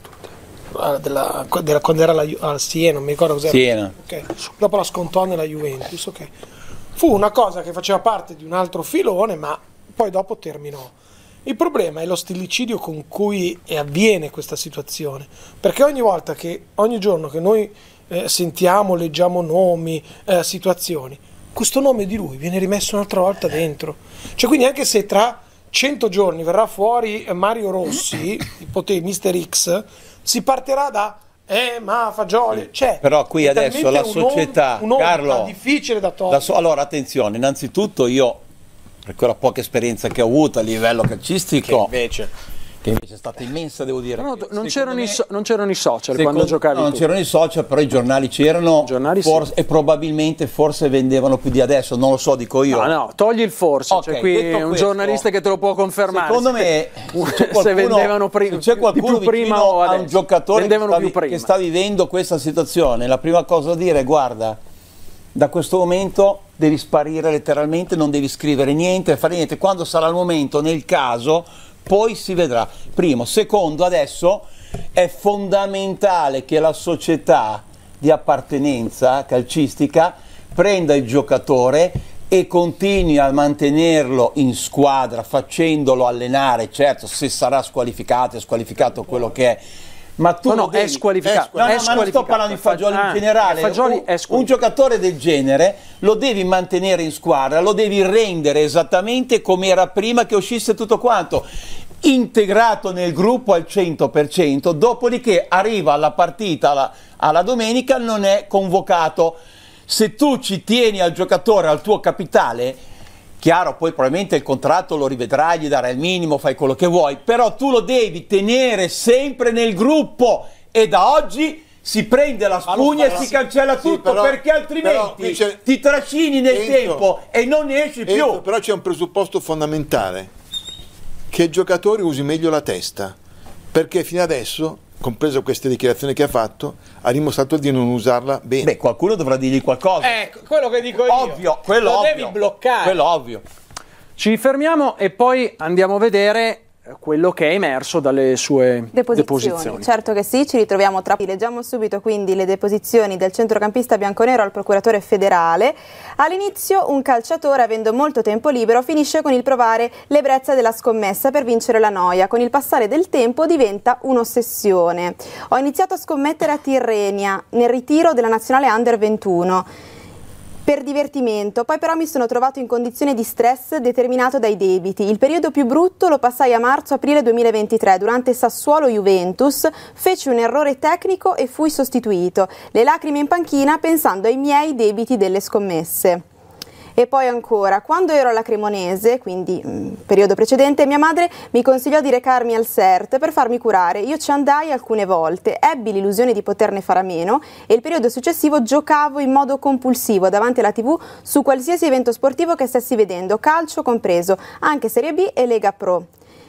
della, della, quando era la, la Siena, non mi ricordo cos'era. Siena. Okay. Dopo la scontò nella Juventus, ok. Fu una cosa che faceva parte di un altro filone, ma poi dopo terminò. Il problema è lo stillicidio con cui avviene questa situazione, perché ogni volta che, ogni giorno che noi eh, sentiamo, leggiamo nomi, eh, situazioni, questo nome di lui viene rimesso un'altra volta dentro. Cioè, quindi anche se tra cento giorni verrà fuori Mario Rossi, il Mister X, si partirà da... Eh, ma Fagioli, cioè, però qui adesso la società, un on, un Carlo, difficile da togliere. So allora, attenzione, innanzitutto io, per quella poca esperienza che ho avuto a livello calcistico, che invece, che invece è stata immensa, devo dire. No, no, non c'erano i, so i social quando giocavi. No, non c'erano i social, però i giornali c'erano, sì. E probabilmente forse vendevano più di adesso, non lo so, dico io. No, no, togli il forse, okay, cioè, qui un questo, giornalista che te lo può confermare. Secondo me, se, qualcuno, se vendevano prima, c'è qualcuno di più prima o adesso, a un giocatore che sta, prima. che sta vivendo questa situazione, la prima cosa da dire è: guarda, da questo momento devi sparire letteralmente, non devi scrivere niente, fare niente, quando sarà il momento, nel caso, poi si vedrà. Primo. Secondo, adesso è fondamentale che la società di appartenenza calcistica prenda il giocatore e continui a mantenerlo in squadra, facendolo allenare, certo, se sarà squalificato, è squalificato quello che è. Ma tu no, no, devi... è squalificato. No, no, è ma non sto parlando di Fagioli ah, in generale. Fagioli un, un giocatore del genere lo devi mantenere in squadra, lo devi rendere esattamente come era prima che uscisse tutto quanto, integrato nel gruppo al cento per cento, dopodiché arriva alla partita, alla, alla domenica, non è convocato. Se tu ci tieni al giocatore, al tuo capitale... Chiaro, poi probabilmente il contratto lo rivedrai, gli darai il minimo, fai quello che vuoi, però tu lo devi tenere sempre nel gruppo e da oggi si prende la spugna e si cancella tutto, sì, però, perché altrimenti ti trascini nel Enzo, tempo e non ne esci Enzo, più. Però c'è un presupposto fondamentale, che il giocatore usi meglio la testa, perché fino adesso... compreso queste dichiarazioni che ha fatto, ha dimostrato di non usarla bene. Beh, qualcuno dovrà dirgli qualcosa. Ecco, eh, quello che dico io. Ovvio, quello lo ovvio. Devi bloccare. Quello ovvio. Ci fermiamo e poi andiamo a vedere quello che è emerso dalle sue deposizioni. deposizioni. Certo che sì, ci ritroviamo tra poco. Leggiamo subito quindi le deposizioni del centrocampista bianconero al procuratore federale. All'inizio un calciatore, avendo molto tempo libero, finisce con il provare l'ebbrezza della scommessa per vincere la noia. Con il passare del tempo diventa un'ossessione. Ho iniziato a scommettere a Tirrenia nel ritiro della nazionale under ventuno. Per divertimento, poi però mi sono trovato in condizione di stress determinato dai debiti. Il periodo più brutto lo passai a marzo-aprile duemilaventitré, durante Sassuolo-Juventus, feci un errore tecnico e fui sostituito. Le lacrime in panchina pensando ai miei debiti delle scommesse. E poi ancora, quando ero alla Cremonese, quindi mh, periodo precedente, mia madre mi consigliò di recarmi al CERT per farmi curare. Io ci andai alcune volte, ebbi l'illusione di poterne fare a meno e il periodo successivo giocavo in modo compulsivo davanti alla tivù su qualsiasi evento sportivo che stessi vedendo, calcio compreso, anche Serie B e Lega Pro.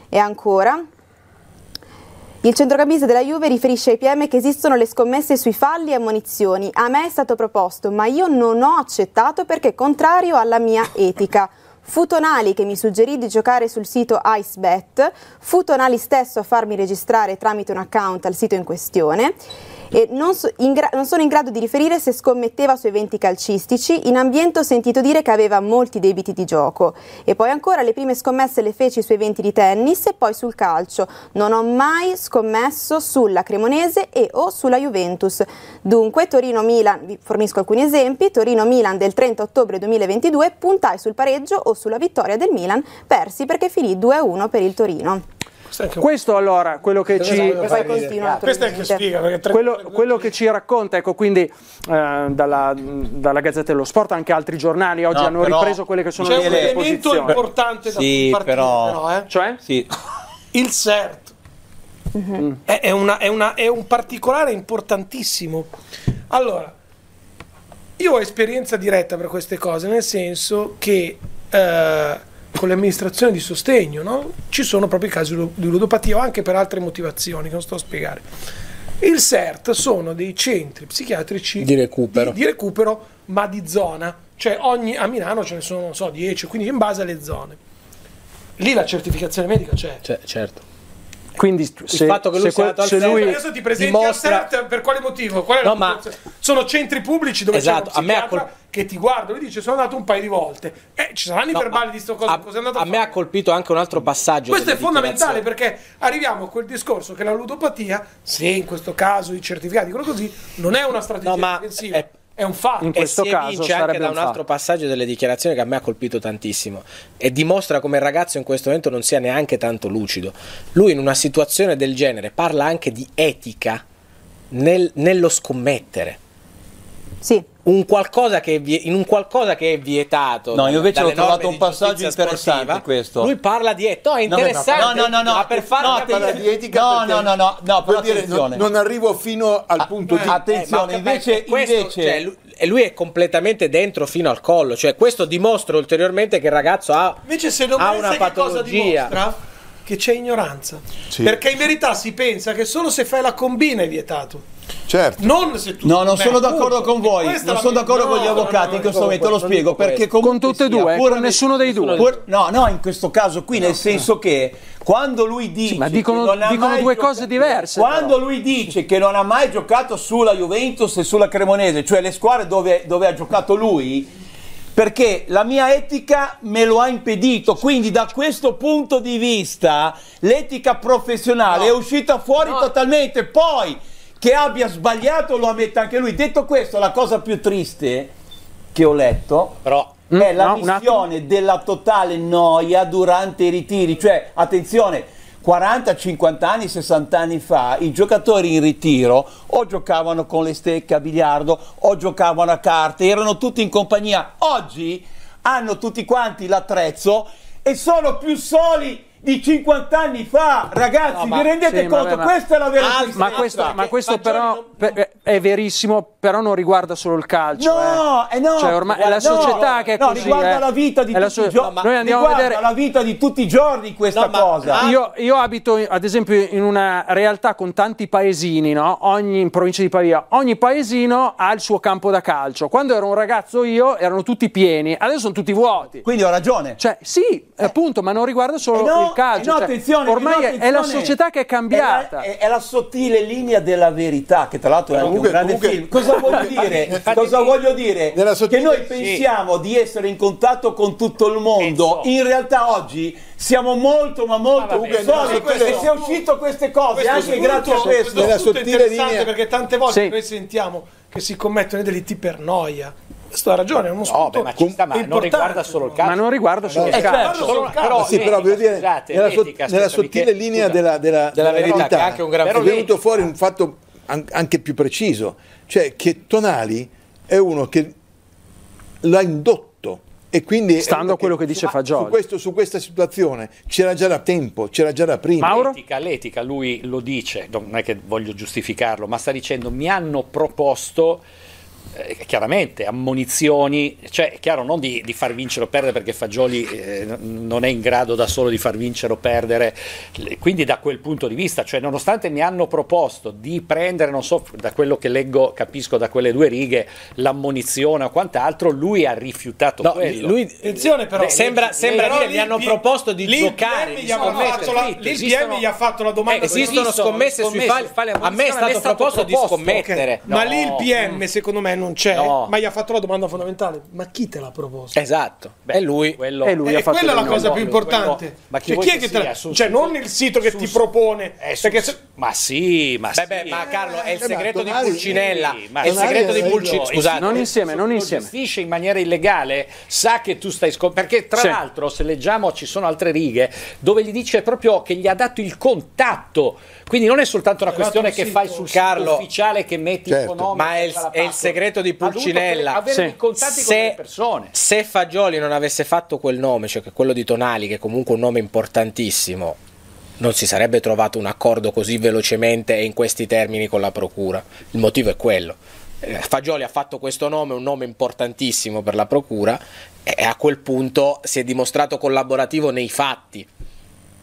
E ancora... Il centrocampista della Juve riferisce ai P M che esistono le scommesse sui falli e ammonizioni. A me è stato proposto, ma io non ho accettato perché è contrario alla mia etica. Fu Tonali che mi suggerì di giocare sul sito IceBet, fu Tonali stesso a farmi registrare tramite un account al sito in questione. E non, so, in non sono in grado di riferire se scommetteva su eventi calcistici. In ambiente ho sentito dire che aveva molti debiti di gioco. E poi ancora, le prime scommesse le feci su eventi di tennis e poi sul calcio. Non ho mai scommesso sulla Cremonese e o sulla Juventus. Dunque Torino-Milan, vi fornisco alcuni esempi. Torino-Milan del trenta ottobre duemilaventidue, puntai sul pareggio o sulla vittoria del Milan, persi perché finì due a uno per il Torino. Questo allora, quello che ci quello che ci racconta, ecco, quindi eh, dalla, dalla Gazzetta dello Sport, anche altri giornali oggi no, hanno però, ripreso quelle che sono le posizioni. C'è un elemento importante da sì, partire, però, però eh. cioè? Sì. Il CERT mm-hmm. è, è, una, è, una, è un particolare importantissimo. Allora, io ho esperienza diretta per queste cose, nel senso che eh, con le amministrazioni di sostegno, no? Ci sono proprio i casi di ludopatia o anche per altre motivazioni che non sto a spiegare. Il CERT sono dei centri psichiatrici di recupero, di, di recupero ma di zona, cioè ogni, a Milano ce ne sono non so, dieci, quindi in base alle zone. Lì la certificazione medica c'è. C'è, certo. Quindi il se, fatto che lui, se, se se lui adesso ti presenti dimostra... al CERT per quale motivo? Qual è no, ma... Sono centri pubblici dove esatto, c'è un psichiatra col... che ti guarda, lui dice sono andato un paio di volte, eh, ci saranno no, i verbali di sto cosa, a, cosa è andato a, a me ha colpito anche un altro passaggio. Questo è fondamentale perché arriviamo a quel discorso che la ludopatia, sì in questo caso i certificati, quello così, non è una strategia no, ma difensiva. È... È un fatto. In questo e si caso evince anche da un, un altro passaggio delle dichiarazioni che a me ha colpito tantissimo e dimostra come il ragazzo in questo momento non sia neanche tanto lucido. Lui in una situazione del genere parla anche di etica nel, nello scommettere. Sì. Un qualcosa che è, in un qualcosa che è vietato. No, io invece ho trovato un passaggio interessante sportiva, questo. Lui parla di etica. No, è interessante. No, no, no, no, ma per fare no, parla di etica. No, no, no, no, no, però dire, non, non arrivo fino al ah, punto eh, di attenzione, eh, invece questo, invece cioè, lui, lui è completamente dentro fino al collo, cioè questo dimostra ulteriormente che il ragazzo ha invece se non ha una sai patologia. Che cosa dimostra? Che c'è ignoranza. Sì. Perché in verità si pensa che solo se fai la combina è vietato. Certo. Non se tu no, non beh, sono d'accordo con voi, non sono d'accordo no, con gli avvocati no, no, in questo momento, lo spiego perché con tutte e due, pur nessuno dei due. Pur, no, no, in questo caso qui no, nel senso no. che quando lui dice sì, ma dicono, dicono due cose diverse. Quando però. lui dice che non ha mai giocato sulla Juventus e sulla Cremonese, cioè le squadre dove, dove ha giocato lui, perché la mia etica me lo ha impedito, quindi da questo punto di vista l'etica professionale no. è uscita fuori no. totalmente. Poi che abbia sbagliato lo ammette anche lui. Detto questo, la cosa più triste che ho letto però mm, è la no, missione della totale noia durante i ritiri, cioè attenzione, quaranta, cinquanta anni, sessanta anni fa i giocatori in ritiro o giocavano con le stecche a biliardo o giocavano a carte, erano tutti in compagnia. Oggi hanno tutti quanti l'attrezzo e sono più soli di cinquanta anni fa, ragazzi, no, vi rendete sì, conto? Ma, ma, questa è la vera ah, ma questo, ma questo però non... è verissimo, però non riguarda solo il calcio. No, eh. Eh no, cioè, ormai guarda, è la società no, che è no, così. Riguarda eh. la vita di tutti i giorni. Noi andiamo a vedere la vita di tutti i giorni questa no, cosa. Ma... Io, io abito ad esempio in una realtà con tanti paesini, no? Ogni in provincia di Pavia, ogni paesino ha il suo campo da calcio. Quando ero un ragazzo io erano tutti pieni, adesso sono tutti vuoti. Quindi ho ragione. Cioè, sì, eh. appunto, ma non riguarda solo eh no, il calcio. Eh no, attenzione, cioè, ormai no, attenzione. È la società che è cambiata. È la, è, è la sottile linea della verità che tra l'altro è comunque, un grande comunque... film. Cosa voglio dire? Cosa voglio dire? Che noi pensiamo sì. di essere in contatto con tutto il mondo, in realtà oggi siamo molto ma molto ah, soli e si è uscito queste cose questo anche punto, grazie a questo. È interessante linea. Perché tante volte sì. noi sentiamo che si commettono i delitti per noia. Questo ha ragione, è uno spunto no, beh, ma, ma non riguarda solo il calcio. Ma non riguarda solo eh, il calcio. Solo, però, sì, però voglio dire, scusate, nella, so, etica, nella sottile che, linea della, della, della, della verità, verità anche un gran è venuto fuori un fatto anche più preciso, cioè che Tonali è uno che l'ha indotto e quindi stando a quello che dice Fagioli su, questo, su questa situazione c'era già da tempo, c'era già da prima. L'etica, lui lo dice, non è che voglio giustificarlo, ma sta dicendo mi hanno proposto eh, chiaramente ammonizioni, cioè è chiaro non di, di far vincere o perdere perché Fagioli eh, non è in grado da solo di far vincere o perdere, quindi da quel punto di vista, cioè nonostante mi hanno proposto di prendere, non so, da quello che leggo capisco da quelle due righe, l'ammonizione o quant'altro, lui ha rifiutato no, quello. Lui, attenzione però, beh, sembra, sembra però dire mi hanno proposto di giocare, di scommettere. L'I P M gli ha fatto la domanda. Eh, esistono scommesse, scommesse sui falli, a me è stato, stato proposto, proposto di scommettere. Okay. No. Ma lì il P M secondo me non c'è, no. ma gli ha fatto la domanda fondamentale, ma chi te l'ha proposta? Esatto, beh, è lui, quello, e lui eh, ha fatto quella è la cosa più importante, quello, ma chi, cioè, chi è che sia, te la, su, cioè non il sito che su, ti propone eh, perché su, se... ma sì, ma, beh, beh, sì. ma Carlo è il segreto eh, di Pulcinella sì, ma è il segreto di Pulcinella scusate, non insieme, non insieme gestisce in maniera illegale, sa che tu stai perché tra sì. l'altro se leggiamo ci sono altre righe dove gli dice proprio che gli ha dato il contatto, quindi non è soltanto una questione che fai sul Carlo ufficiale che metti il tuo nome, ma è il segreto di Pulcinella avere sì. contatti con le persone. Se Fagioli non avesse fatto quel nome, cioè quello di Tonali, che è comunque un nome importantissimo, non si sarebbe trovato un accordo così velocemente e in questi termini con la procura. Il motivo è quello. Fagioli ha fatto questo nome, un nome importantissimo per la procura, e a quel punto si è dimostrato collaborativo nei fatti.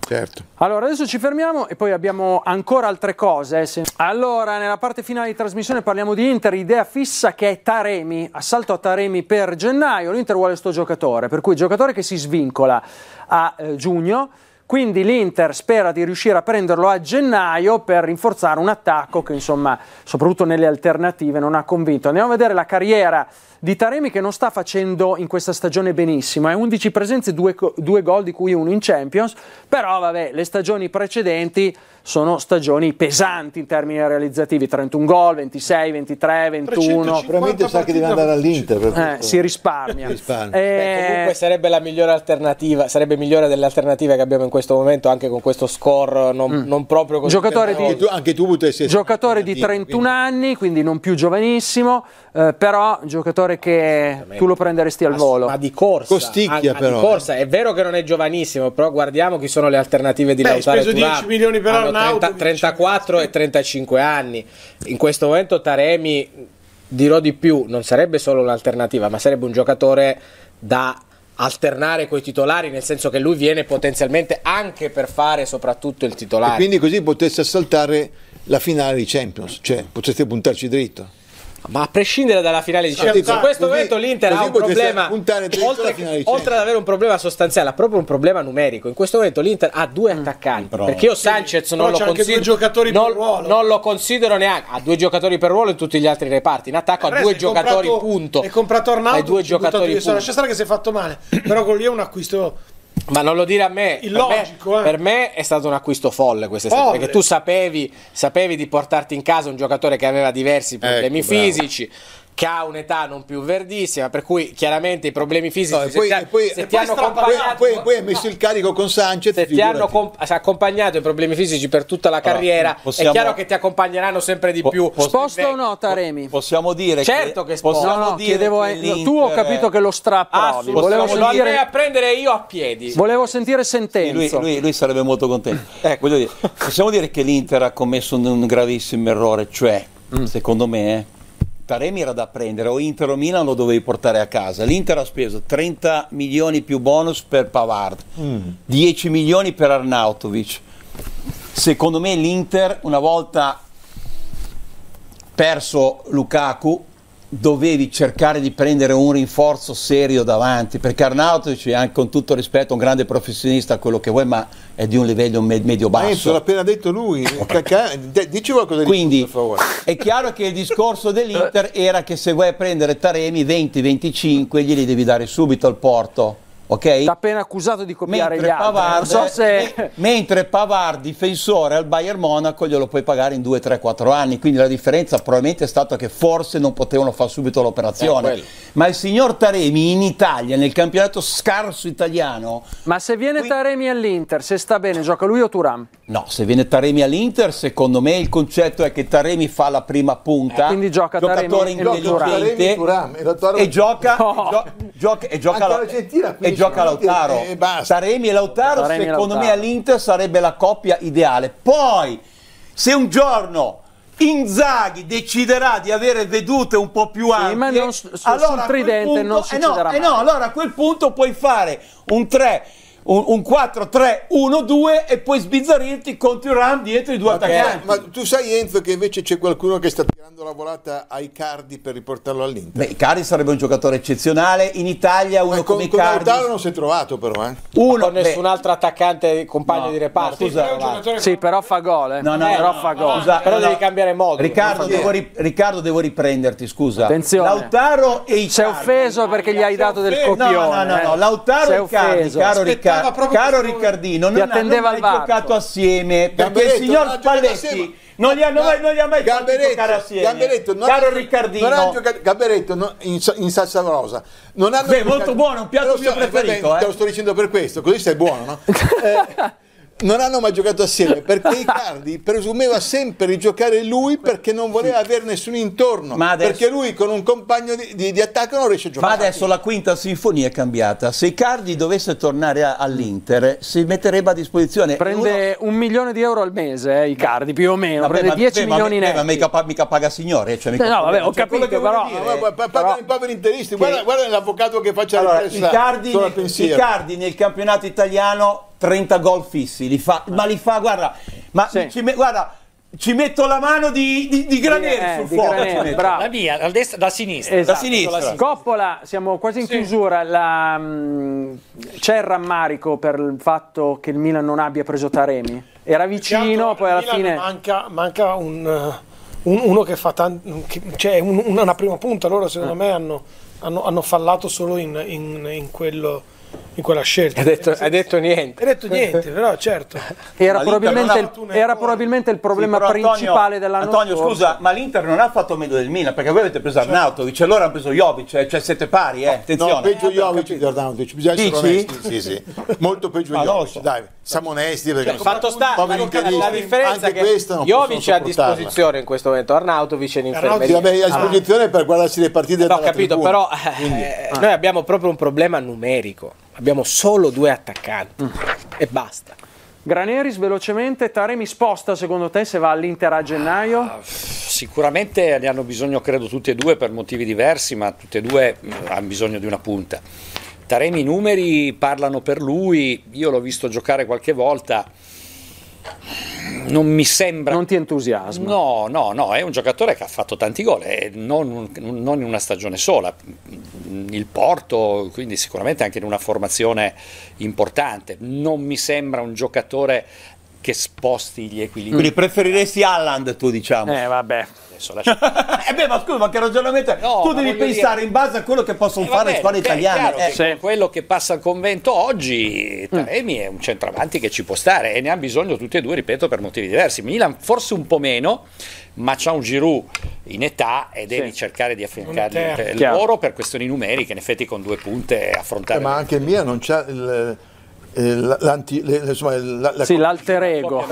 Certo. Allora adesso ci fermiamo e poi abbiamo ancora altre cose. Allora nella parte finale di trasmissione parliamo di Inter, idea fissa che è Taremi, assalto a Taremi per gennaio. L'Inter vuole sto giocatore, per cui giocatore che si svincola a eh, giugno, quindi l'Inter spera di riuscire a prenderlo a gennaio per rinforzare un attacco che insomma soprattutto nelle alternative non ha convinto. Andiamo a vedere la carriera di Taremi, che non sta facendo in questa stagione benissimo, è undici presenze, due, due gol di cui uno in Champions, però vabbè, le stagioni precedenti sono stagioni pesanti in termini realizzativi, trentuno gol, ventisei, ventitré, ventuno, probabilmente sa che deve andare all'Inter, eh, si risparmia, si risparmia. Eh, Beh, comunque sarebbe la migliore alternativa, sarebbe migliore delle alternative che abbiamo in questo momento, anche con questo score non, mm. non proprio così. Giocatore di, tu, anche tu giocatore di trentuno anni, quindi non più giovanissimo, eh, però giocatore che tu lo prenderesti al volo, ma di corsa, Costicchia, a, però. Di corsa è vero che non è giovanissimo, però guardiamo chi sono le alternative di Beh, Lautaro. Speso Thuram, dieci milioni per Arnautovic, trentaquattro e trentacinque anni. In questo momento Taremi, dirò di più, non sarebbe solo un'alternativa, ma sarebbe un giocatore da alternare coi titolari, nel senso che lui viene potenzialmente anche per fare soprattutto il titolare. E quindi così potesse assaltare la finale di Champions, cioè potesse puntarci dritto. Ma a prescindere dalla finale di Champions, in questo così, momento l'Inter ha un problema, oltre, oltre ad avere un problema sostanziale, ha proprio un problema numerico. In questo momento l'Inter ha due attaccanti, però, perché io Sanchez sì, non, lo considero, due non, non lo considero neanche, ha due giocatori per ruolo in tutti gli altri reparti, in attacco ha due giocatori comprato, punto. E comprato Arnautovic, lascia stare che si è fatto male, però con lui è un acquisto... Ma non lo dire a me, illogico, per, me eh. per me è stato un acquisto folle quest'estate, perché tu sapevi, sapevi di portarti in casa un giocatore che aveva diversi problemi ecco, fisici, bravo. Che ha un'età non più verdissima, per cui chiaramente i problemi fisici no, e poi, se, e poi, se e ti poi hanno accompagnato poi, poi, poi hai messo il carico con Sanchez, se ti hanno accompagnato i problemi fisici per tutta la carriera allora, possiamo, è chiaro che ti accompagneranno sempre di più. Sposta o no Taremi? Possiamo dire certo che, che sposta. No, no, chiedevo che tu ho capito che lo strappavi, volevo sentire a prendere io a piedi, volevo sentire sentenza. Lui, lui, lui sarebbe molto contento. Eh, voglio dire, possiamo dire che l'Inter ha commesso un, un gravissimo errore, cioè mm. secondo me eh, Taremi era da prendere, o Inter o Milan lo dovevi portare a casa. L'Inter ha speso trenta milioni più bonus per Pavard, mm. dieci milioni per Arnautovic. Secondo me l'Inter, una volta perso Lukaku, dovevi cercare di prendere un rinforzo serio davanti, perché Arnautovic, anche con tutto rispetto, un grande professionista, quello che vuoi, ma è di un livello medio-basso. Enzo l'ha appena detto lui, dici qualcosa di quindi, per favore. È chiaro che il discorso dell'Inter era che se vuoi prendere Taremi venti venticinque glieli devi dare subito al Porto, ok? T'ha appena accusato di copiare mentre gli altri. Pavard, non so se... Mentre Pavard, difensore al Bayern Monaco, glielo puoi pagare in due tre quattro anni, quindi la differenza probabilmente è stata che forse non potevano fare subito l'operazione. Eh, Ma il signor Taremi in Italia, nel campionato scarso italiano... Ma se viene qui... Taremi all'Inter, se sta bene, gioca lui o Thuram? No, se viene Taremi all'Inter, secondo me il concetto è che Taremi fa la prima punta, eh, quindi gioca giocatore intelligente, e gioca Lautaro. Eh, Taremi e Lautaro, Taremi secondo e Lautaro. me all'Inter sarebbe la coppia ideale. Poi, se un giorno... Inzaghi deciderà di avere vedute un po' più ampie, sì, ma non, su, allora sul tridente punto, non si eh no, eh no, allora a quel punto puoi fare un tre un, un quattro tre uno due e puoi sbizzarrirti con Thuram dietro i due okay. attaccanti. Ma tu sai Enzo che invece c'è qualcuno che sta tirando la volata a Icardi per riportarlo all'Inter. Beh, Icardi sarebbe un giocatore eccezionale in Italia, uno ma come con, Icardi con non si è trovato però eh. uno, con nessun beh, altro attaccante compagno no, di reparto no, scusa, sì però fa gol eh. no, no, eh, però no, fa gol scusa, però no. devi cambiare modo Riccardo, devo, ri Riccardo devo riprenderti scusa. Attenzione. Lautaro e Icardi si è offeso perché gli hai dato del copione no no no, no. Lautaro e Icardi caro Riccardo Caro Riccardino, non hanno mai giocato assieme perché il signor Spalletti non li ha mai, mai fatto giocare assieme. Gamberetto, non caro Riccardino, non giocato, Gamberetto no, in, in salsa rosa. Non hanno Beh, molto buono, un piatto mio so, preferito. Vabbè, eh. Te lo sto dicendo per questo, così sei buono, no? eh, non hanno mai giocato assieme, perché Icardi presumeva sempre di giocare lui perché non voleva sì. avere nessuno intorno, ma adesso, perché lui con un compagno di, di, di attacco non riesce a giocare. Ma adesso la quinta sinfonia è cambiata, se Icardi dovesse tornare all'Inter si metterebbe a disposizione, prende uno... un milione di euro al mese eh, Icardi più o meno, vabbè, prende ma, dieci ma, milioni ma, ma mica, mica paga signore, cioè, mica no, paga, vabbè, ho cioè, capito che però, dire, però pagano i poveri interisti, che... guarda l'avvocato che faccia allora, la Icardi, Icardi nel campionato italiano trenta gol fissi li fa, ma li fa, guarda, ma sì. ci, guarda, ci metto la mano di, di, di Graneris eh, sul di fuoco, Graneris, la mia, da, destra, da, sinistra. Esatto, da sinistra. Da sinistra. Coppola, siamo quasi in sì. chiusura, c'è il rammarico per il fatto che il Milan non abbia preso Taremi? Era vicino, poi alla Milan fine... Manca, manca un, un, uno che fa tanto, cioè un, una prima punta, loro secondo eh. me hanno, hanno, hanno fallato solo in, in, in quello... in quella scelta. Ha detto, ha detto niente. Ha detto niente, però certo. Era, probabilmente il, era probabilmente il problema sì, principale dell'anno scorso. Antonio, scusa, ma l'Inter non ha fatto meglio del Milan, perché voi avete preso cioè. Arnautovic, allora hanno preso Jovic, cioè, cioè siete pari, eh. Attenzione. No, peggio Jovic eh, di Arnautovic, bisogna essere onesti. Sì, sì. Molto peggio di Jovic, dai, siamo onesti. Perché cioè, fatto sta, la differenza è che Jovic è a disposizione in questo momento, Arnautovic è in infermeria. Arnautovic è a disposizione per guardarsi le partite dalla tribuna. Ho capito, però noi abbiamo proprio un problema numerico. Abbiamo solo due attaccanti mm. e basta. Graneris, velocemente, Taremi sposta secondo te se va all'Inter a gennaio? Ah, sicuramente ne hanno bisogno, credo, tutti e due per motivi diversi, ma tutti e due hanno bisogno di una punta. Taremi, i numeri parlano per lui, io l'ho visto giocare qualche volta, non mi sembra... Non ti entusiasma? No, no, no, è un giocatore che ha fatto tanti gol, e non, non in una stagione sola. Il Porto, quindi sicuramente anche in una formazione importante, non mi sembra un giocatore che sposti gli equilibri. Quindi preferiresti Haaland tu, diciamo? Eh vabbè. Eh beh, ma scusa, ma che ragionamento è? No, tu devi pensare dire... in base a quello che possono eh, fare le squadre italiane. Eh. Sì. Quello che passa al convento oggi, Taremi mm. è un centravanti che ci può stare e ne ha bisogno tutti e due, ripeto, per motivi diversi. Milan forse un po' meno, ma c'ha un Giroud in età e devi sì. cercare di affiancargli loro per questioni numeriche, in effetti con due punte affrontare. Eh, ma anche Milan non c'ha il... l'alter ego,